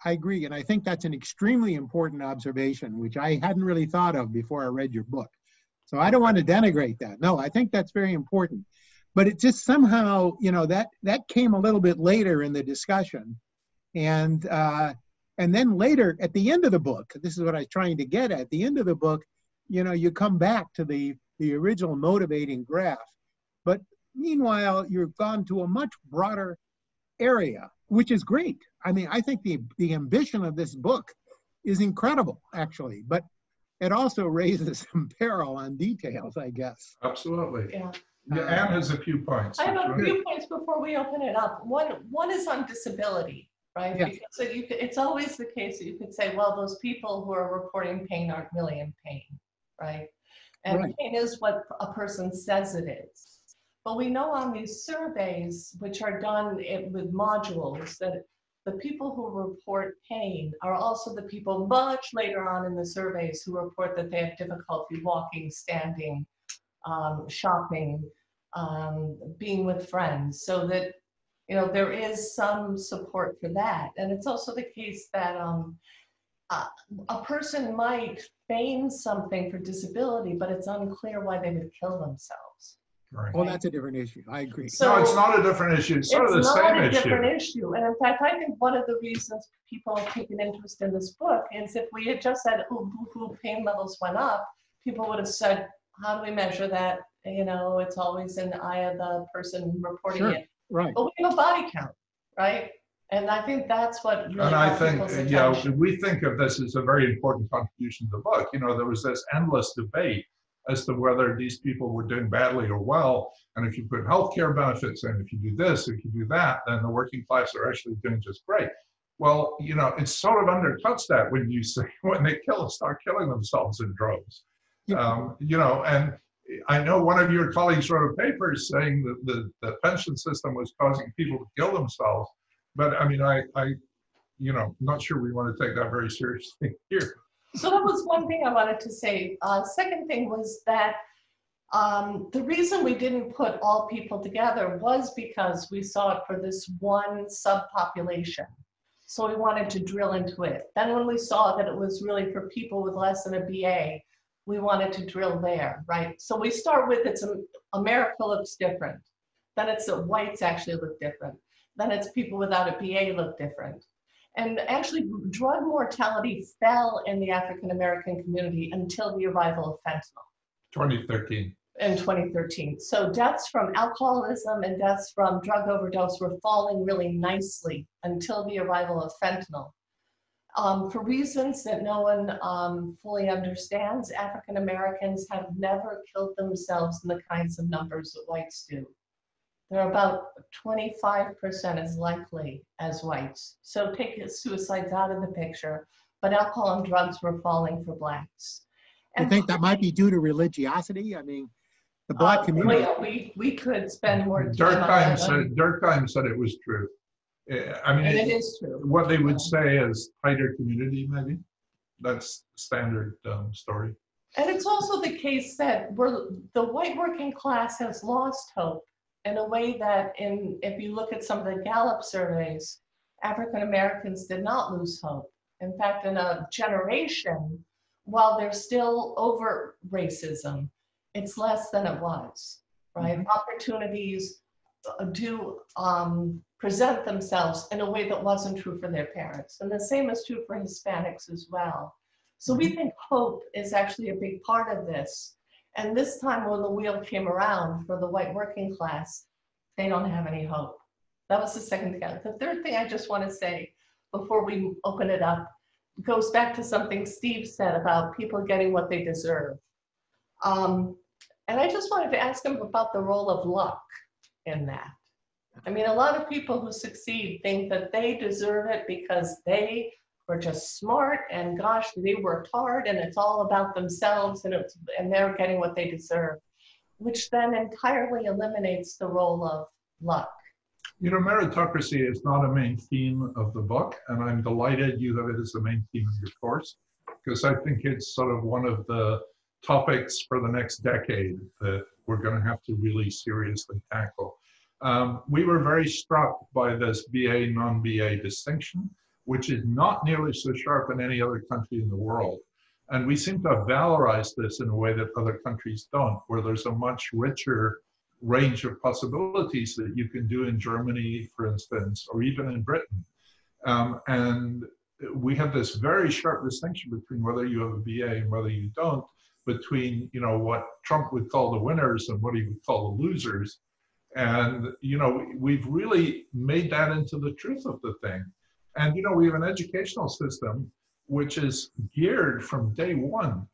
And I think that's an extremely important observation, which I hadn't really thought of before I read your book. So I don't want to denigrate that. No, I think that's very important. But it just somehow, you know, that came a little bit later in the discussion. And then later, at the end of the book, this is what I was trying to get at. At the end of the book, you know, you come back to the original motivating graph. But meanwhile, you've gone to a much broader area, which is great. I mean, I think the ambition of this book is incredible, actually, but it also raises some peril on details, I guess. Absolutely. Yeah, Anne has a few points. I have a few points before we open it up. One is on disability, right? Yeah. Because so it's always the case that you could say, well, those people who are reporting pain aren't really in pain, right? And pain is what a person says it is. But we know on these surveys, which are done with modules, that the people who report pain are also the people much later on in the surveys who report that they have difficulty walking, standing, shopping, being with friends, so that, you know, there is some support for that. And it's also the case that a person might feign something for disability, but it's unclear why they would kill themselves. Right. Well, that's a different issue. I agree. So no, it's not a different issue. It's sort of the same issue. It's not a different issue. And in fact, I think one of the reasons people take an interest in this book is if we had just said, ooh, boo, hoo, pain levels went up, people would have said, how do we measure that? You know, it's always in the eye of the person reporting it. Right. But we have a body count, right? And I think that's what really we think of this as a very important contribution to the book. You know, there was this endless debate as to whether these people were doing badly or well. And if you put healthcare benefits in, if you do this, if you do that, then the working class are actually doing just great. Well, you know, it sort of undercuts that when you say, when they start killing themselves in droves. Yeah. You know, and I know one of your colleagues wrote a paper saying that the pension system was causing people to kill themselves. But I mean, I you know, not sure we want to take that very seriously here. So that was one thing I wanted to say. Second thing was that the reason we didn't put all people together was because we saw it for this one subpopulation. So we wanted to drill into it. Then when we saw that it was really for people with less than a BA, we wanted to drill there, right? So we start with, it's America looks different. Then it's that whites actually look different. Then it's people without a BA look different. And actually, drug mortality fell in the African-American community until the arrival of fentanyl. 2013. In 2013. So deaths from alcoholism and deaths from drug overdose were falling really nicely until the arrival of fentanyl. For reasons that no one fully understands, African-Americans have never killed themselves in the kinds of numbers that whites do. They're about 25% as likely as whites. So take suicides out of the picture, but alcohol and drugs were falling for blacks. And I think that might be due to religiosity. I mean, the black community. Well, yeah, we could spend more time. Durkheim said it was true. I mean, it is true. What they would say is tighter community, maybe. That's standard story. And it's also the case that the white working class has lost hope. In a way that, if you look at some of the Gallup surveys, African Americans did not lose hope. In fact, in a generation, while there's still overt racism, it's less than it was, right? Mm-hmm. Opportunities do present themselves in a way that wasn't true for their parents. And the same is true for Hispanics as well. So we think hope is actually a big part of this. And this time when the wheel came around for the white working class, they don't have any hope. That was the second thing. The third thing I just want to say before we open it up goes back to something Steve said about people getting what they deserve. And I just wanted to ask him about the role of luck in that. I mean, a lot of people who succeed think that they deserve it because they were just smart and gosh, they worked hard and it's all about themselves and they're getting what they deserve, which then entirely eliminates the role of luck. You know, meritocracy is not a main theme of the book, and I'm delighted you have it as the main theme of your course, because I think it's sort of one of the topics for the next decade that we're going to have to really seriously tackle. We were very struck by this BA, non-BA distinction, which is not nearly so sharp in any other country in the world. And we seem to have valorized this in a way that other countries don't, where there's a much richer range of possibilities that you can do in Germany, for instance, or even in Britain. And we have this very sharp distinction between whether you have a BA and whether you don't, between, you know, what Trump would call the winners and what he would call the losers. And, you know, we've really made that into the truth of the thing. And, you know, we have an educational system which is geared from day one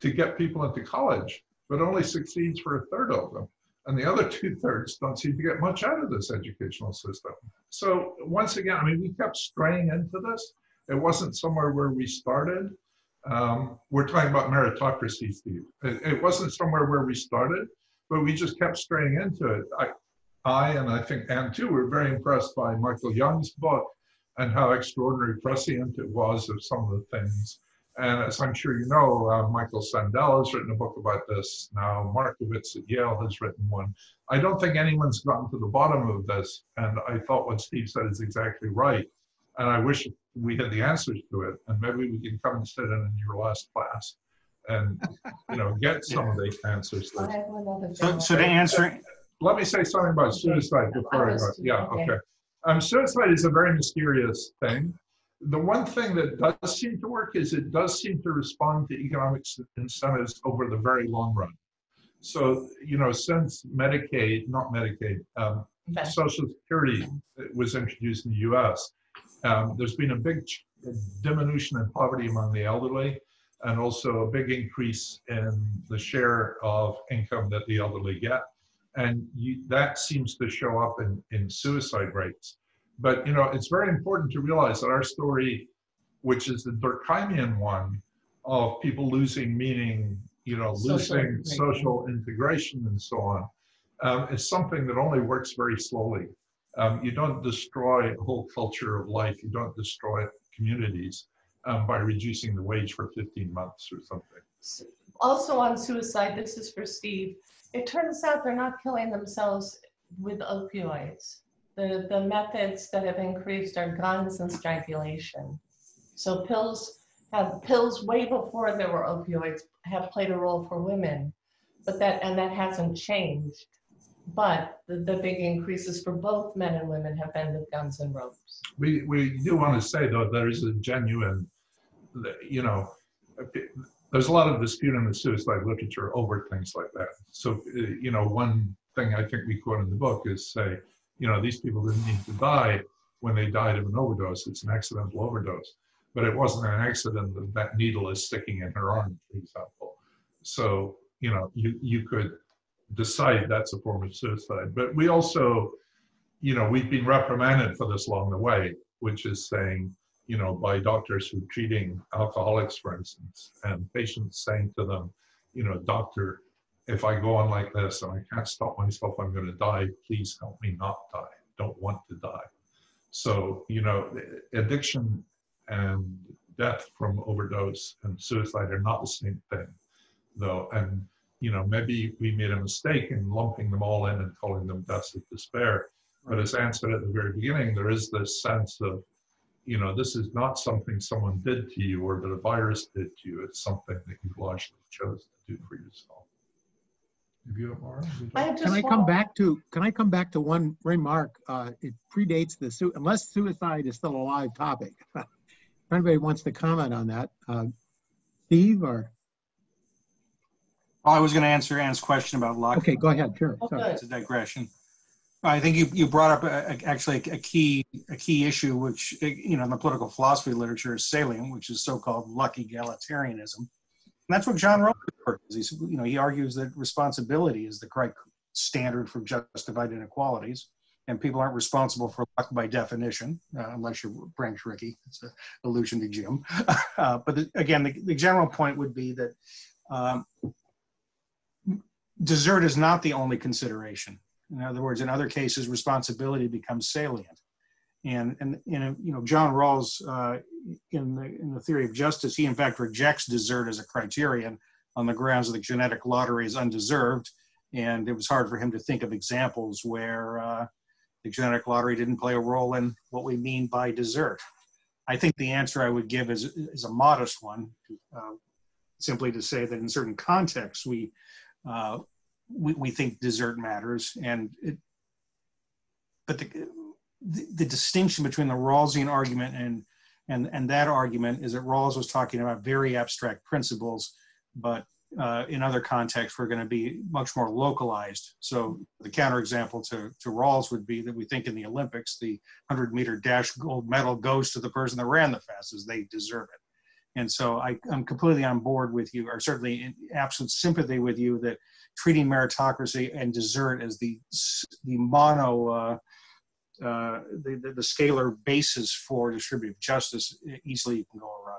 to get people into college, but only succeeds for a third of them. And the other two-thirds don't seem to get much out of this educational system. So once again, I mean, we kept straying into this. It wasn't somewhere where we started. We're talking about meritocracy, Steve. It wasn't somewhere where we started, but we just kept straying into it. I and I think Anne too, were very impressed by Michael Young's book, and how extraordinarily prescient it was of some of the things. And as I'm sure you know, Michael Sandel has written a book about this. Now, Markowitz at Yale has written one. I don't think anyone's gotten to the bottom of this. And I thought what Steve said is exactly right. And I wish we had the answers to it. And maybe we can come and sit in your last class and get some of these answers. So to answer, let me say something about suicide before I go. Yeah, okay. Suicide is a very mysterious thing. The one thing that does seem to work is it does seem to respond to economic incentives over the very long run. So, since Social Security was introduced in the US, there's been a big diminution in poverty among the elderly, and also a big increase in the share of income that the elderly get. And that seems to show up in suicide rates. But, it's very important to realize that our story, which is the Durkheimian one of people losing meaning, losing social integration and so on, is something that only works very slowly. You don't destroy a whole culture of life. You don't destroy communities by reducing the wage for 15 months or something. Also on suicide, this is for Steve. It turns out they're not killing themselves with opioids. The methods that have increased are guns and strangulation. So pills way before there were opioids have played a role for women, and that hasn't changed. But the big increases for both men and women have been with guns and ropes. We do want to say though, there is a genuine, there's a lot of dispute in the suicide literature over things like that. So, one thing I think we quote in the book is say, these people didn't need to die when they died of an overdose. It's an accidental overdose. But it wasn't an accident that that needle is sticking in her arm, for example. So, you could decide that's a form of suicide. But we also, we've been reprimanded for this along the way, which is saying, by doctors who are treating alcoholics, for instance, and patients saying to them, doctor, if I go on like this and I can't stop myself, I'm going to die. Please help me not die. I don't want to die. So, addiction and death from overdose and suicide are not the same thing, though. And, maybe we made a mistake in lumping them all in and calling them deaths of despair. Right. But as Anne said at the very beginning, there is this sense of, this is not something someone did to you or that a virus did to you. It's something that you largely chose to do for yourself. Can I come back to one remark? It predates the unless suicide is still a live topic. If anybody wants to comment on that, Steve or? Oh, I was going to answer Anne's question about lockdown. Okay, go ahead. Sure. Okay. Sorry. It's a digression. I think you brought up actually a key issue, which in the political philosophy literature is salient, which is so-called luck egalitarianism. And that's what John Rawls argues. He argues that responsibility is the correct standard for justified inequalities, and people aren't responsible for luck by definition, unless you're Branch Rickey. It's an allusion to Jim. But again, the general point would be that desert is not the only consideration. In other words, in other cases, responsibility becomes salient. And John Rawls, in the theory of justice, he in fact rejects desert as a criterion on the grounds that the genetic lottery is undeserved, and it was hard for him to think of examples where the genetic lottery didn't play a role in what we mean by desert. I think the answer I would give is a modest one, simply to say that in certain contexts we think desert matters, but the distinction between the Rawlsian argument and that argument is that Rawls was talking about very abstract principles, but in other contexts, we're going to be much more localized. So the counterexample to Rawls would be that we think in the Olympics, the 100-meter dash gold medal goes to the person that ran the fastest. They deserve it. And so I'm completely on board with you, or certainly in absolute sympathy with you, that treating meritocracy and desert as the mono... the scalar basis for distributive justice easily can go awry.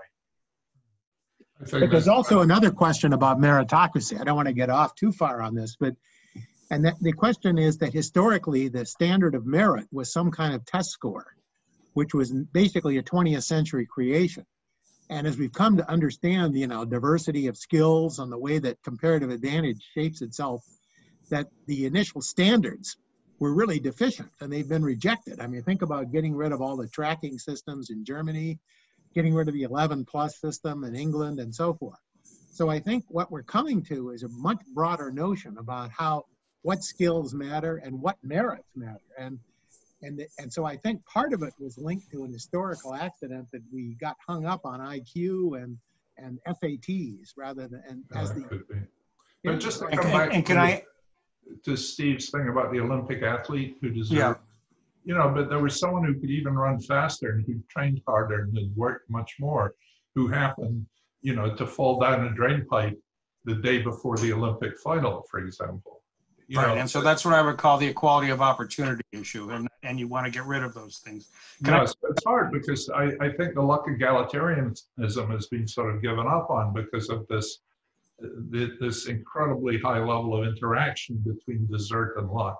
But there's also another question about meritocracy. I don't want to get off too far on this, but the question is that historically the standard of merit was some kind of test score, which was basically a 20th century creation. And as we've come to understand, you know, diversity of skills and the way that comparative advantage shapes itself, that the initial standards were really deficient and they've been rejected. I mean, think about getting rid of all the tracking systems in Germany, getting rid of the 11+ system in England and so forth. So I think what we're coming to is a much broader notion about how, what skills matter and what merits matter. And so I think part of it was linked to an historical accident that we got hung up on IQ and SATs rather than, and as the, could be. But just to come back to Steve's thing about the Olympic athlete who deserved, you know, but there was someone who could even run faster and who trained harder and had worked much more, who happened, you know, to fall down a drain pipe the day before the Olympic final, for example. You know, and so that's what I would call the equality of opportunity issue, and you want to get rid of those things. It's hard because I think the luck egalitarianism has been sort of given up on because of this, this incredibly high level of interaction between desert and luck.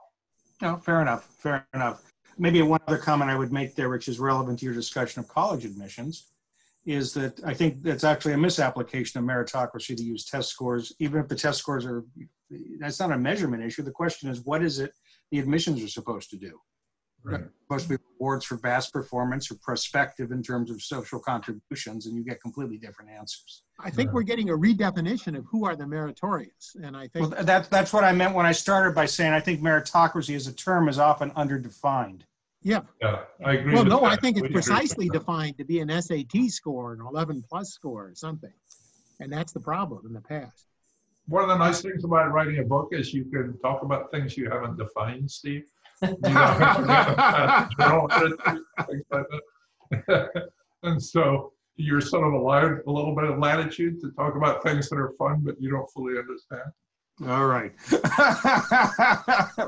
No, fair enough, fair enough. Maybe one other comment I would make there, which is relevant to your discussion of college admissions, is that I think that's actually a misapplication of meritocracy to use test scores, even if the test scores are, that's not a measurement issue. The question is, what is it the admissions are supposed to do? Right. They're supposed to be awards for past performance or prospective in terms of social contributions, and you get completely different answers. I think we're getting a redefinition of who are the meritorious, and I think... Well, that's what I meant when I started by saying I think meritocracy as a term is often underdefined. Yeah. Yeah, I agree. Well, no, I think it's precisely defined to be an SAT score, an 11+ score or something. And that's the problem in the past. One of the nice things about writing a book is you can talk about things you haven't defined, Steve. You know, things like that. And so you're sort of allowed a little bit of latitude to talk about things that are fun, but you don't fully understand. All right.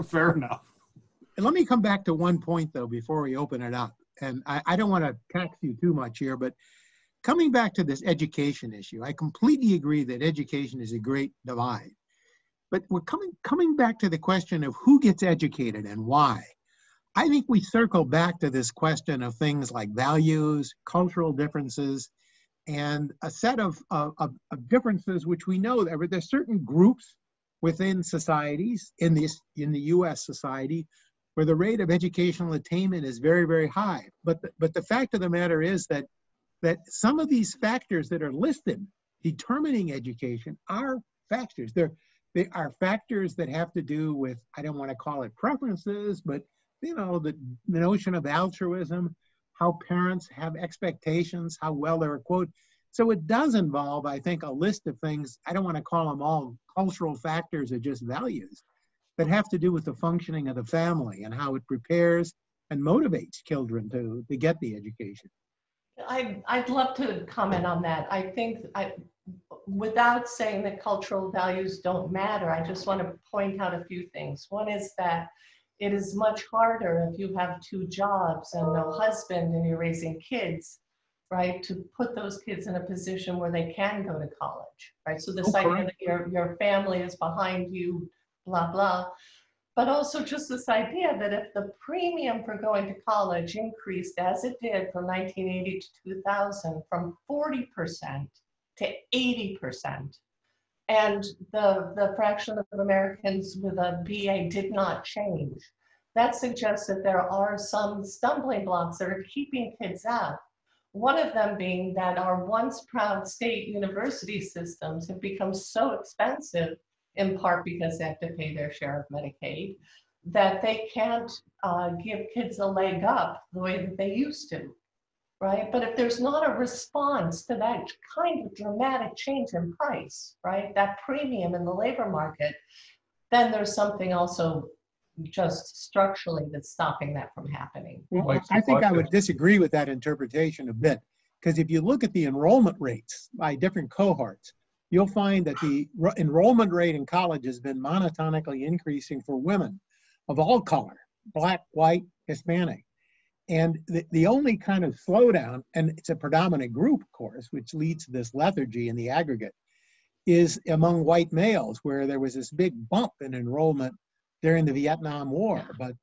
Fair enough. Let me come back to one point, though, before we open it up. And I don't want to tax you too much here, but coming back to this education issue, I completely agree that education is a great divide. But we're coming back to the question of who gets educated and why. I think we circle back to this question of things like values, cultural differences, and a set of differences which we know that there are certain groups within societies, in the U.S. society, where the rate of educational attainment is very, very high. But the fact of the matter is that some of these factors that are listed determining education are factors. They are factors that have to do with, I don't want to call it preferences, but you know, the notion of altruism, how parents have expectations, how well they're equipped. So it does involve, I think, a list of things, I don't want to call them all cultural factors or just values, that have to do with the functioning of the family and how it prepares and motivates children to get the education. I'd love to comment on that. I think, without saying that cultural values don't matter, I just want to point out a few things. One is that it is much harder if you have two jobs and no husband and you're raising kids, right, to put those kids in a position where they can go to college, right? So this idea that your family is behind you, blah, blah. But also just this idea that if the premium for going to college increased as it did from 1980 to 2000, from 40% to 80%, and the fraction of Americans with a BA did not change, that suggests that there are some stumbling blocks that are keeping kids out. One of them being that our once proud state university systems have become so expensive, in part because they have to pay their share of Medicaid, that they can't give kids a leg up the way that they used to, right? But if there's not a response to that kind of dramatic change in price, right, that premium in the labor market, then there's something also just structurally that's stopping that from happening. Well, I think I would disagree with that interpretation a bit, because if you look at the enrollment rates by different cohorts, you'll find that the enrollment rate in college has been monotonically increasing for women of all color, black, white, Hispanic. And the only kind of slowdown, and it's a predominant group, of course, which leads to this lethargy in the aggregate, is among white males, where there was this big bump in enrollment during the Vietnam War. But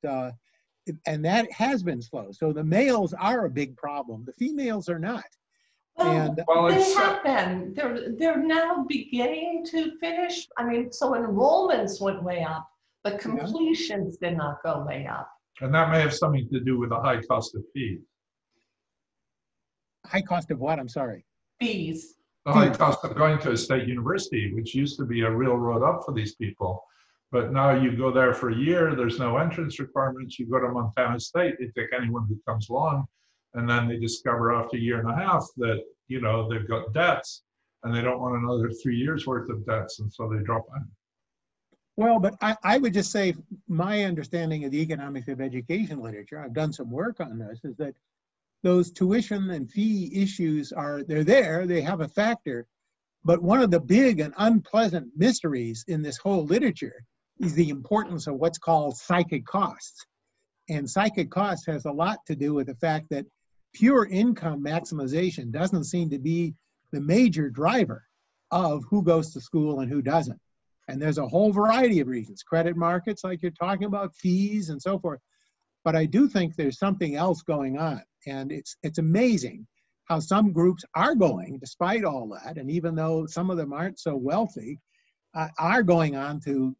and that has been slow. So the males are a big problem. The females are not. And well, they have been. They're now beginning to finish. I mean, so enrollments went way up, but completions did not go way up. And that may have something to do with the high cost of fees. High cost of what? I'm sorry. Fees. The high cost of going to a state university, which used to be a real road up for these people. But now you go there for a year, there's no entrance requirements. You go to Montana State, they take anyone who comes along. And then they discover after a year and a half that, you know, they've got debts and they don't want another 3 years worth of debts. And so they drop out. Well, but I would just say my understanding of the economics of education literature, I've done some work on this, is that those tuition and fee issues are, they're there, they have a factor. But one of the big and unpleasant mysteries in this whole literature is the importance of what's called psychic costs. And psychic costs has a lot to do with the fact that pure income maximization doesn't seem to be the major driver of who goes to school and who doesn't. And there's a whole variety of reasons, credit markets, like you're talking about, fees and so forth. But I do think there's something else going on. And it's amazing how some groups are going, despite all that, and even though some of them aren't so wealthy, are going on to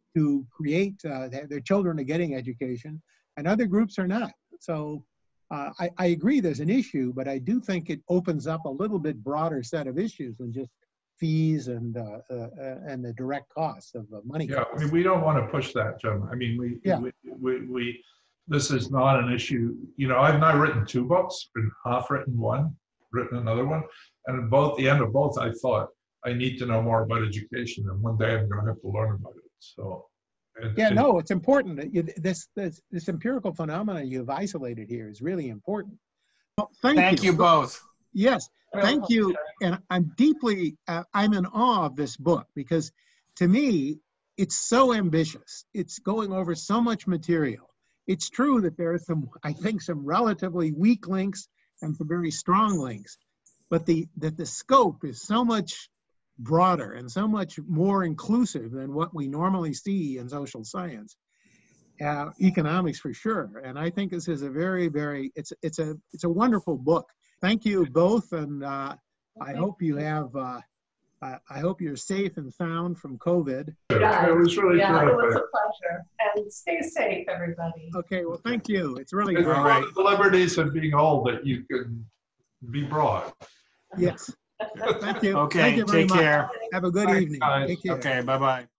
create, their children are getting education, and other groups are not. So I agree there's an issue, but I do think it opens up a little bit broader set of issues than just fees and the direct costs of money. Yeah, I mean, we don't want to push that, Jim. I mean, we this is not an issue. You know, I've now written two books, half written one, written another one, and at both the end of both, I thought I need to know more about education, and one day I'm going to have to learn about it. So. Yeah, no, it's important. That you, this empirical phenomena you've isolated here is really important. Well, thank you both. Yes, thank you. And I'm deeply, I'm in awe of this book because to me, it's so ambitious. It's going over so much material. It's true that there are some, I think, some relatively weak links and some very strong links, but the scope is so much broader and so much more inclusive than what we normally see in social science, economics for sure. And I think this is a very, very, it's a wonderful book. Thank you both, and I hope you're safe and sound from COVID. Yeah, it was really good. It was a pleasure. And stay safe, everybody. Okay, well, thank you. It's really great. Right. The liberties of being old that you can be broad. Yes. Thank you. Okay, thank you very much. Take care. Have a good evening. Take care. Okay, bye-bye.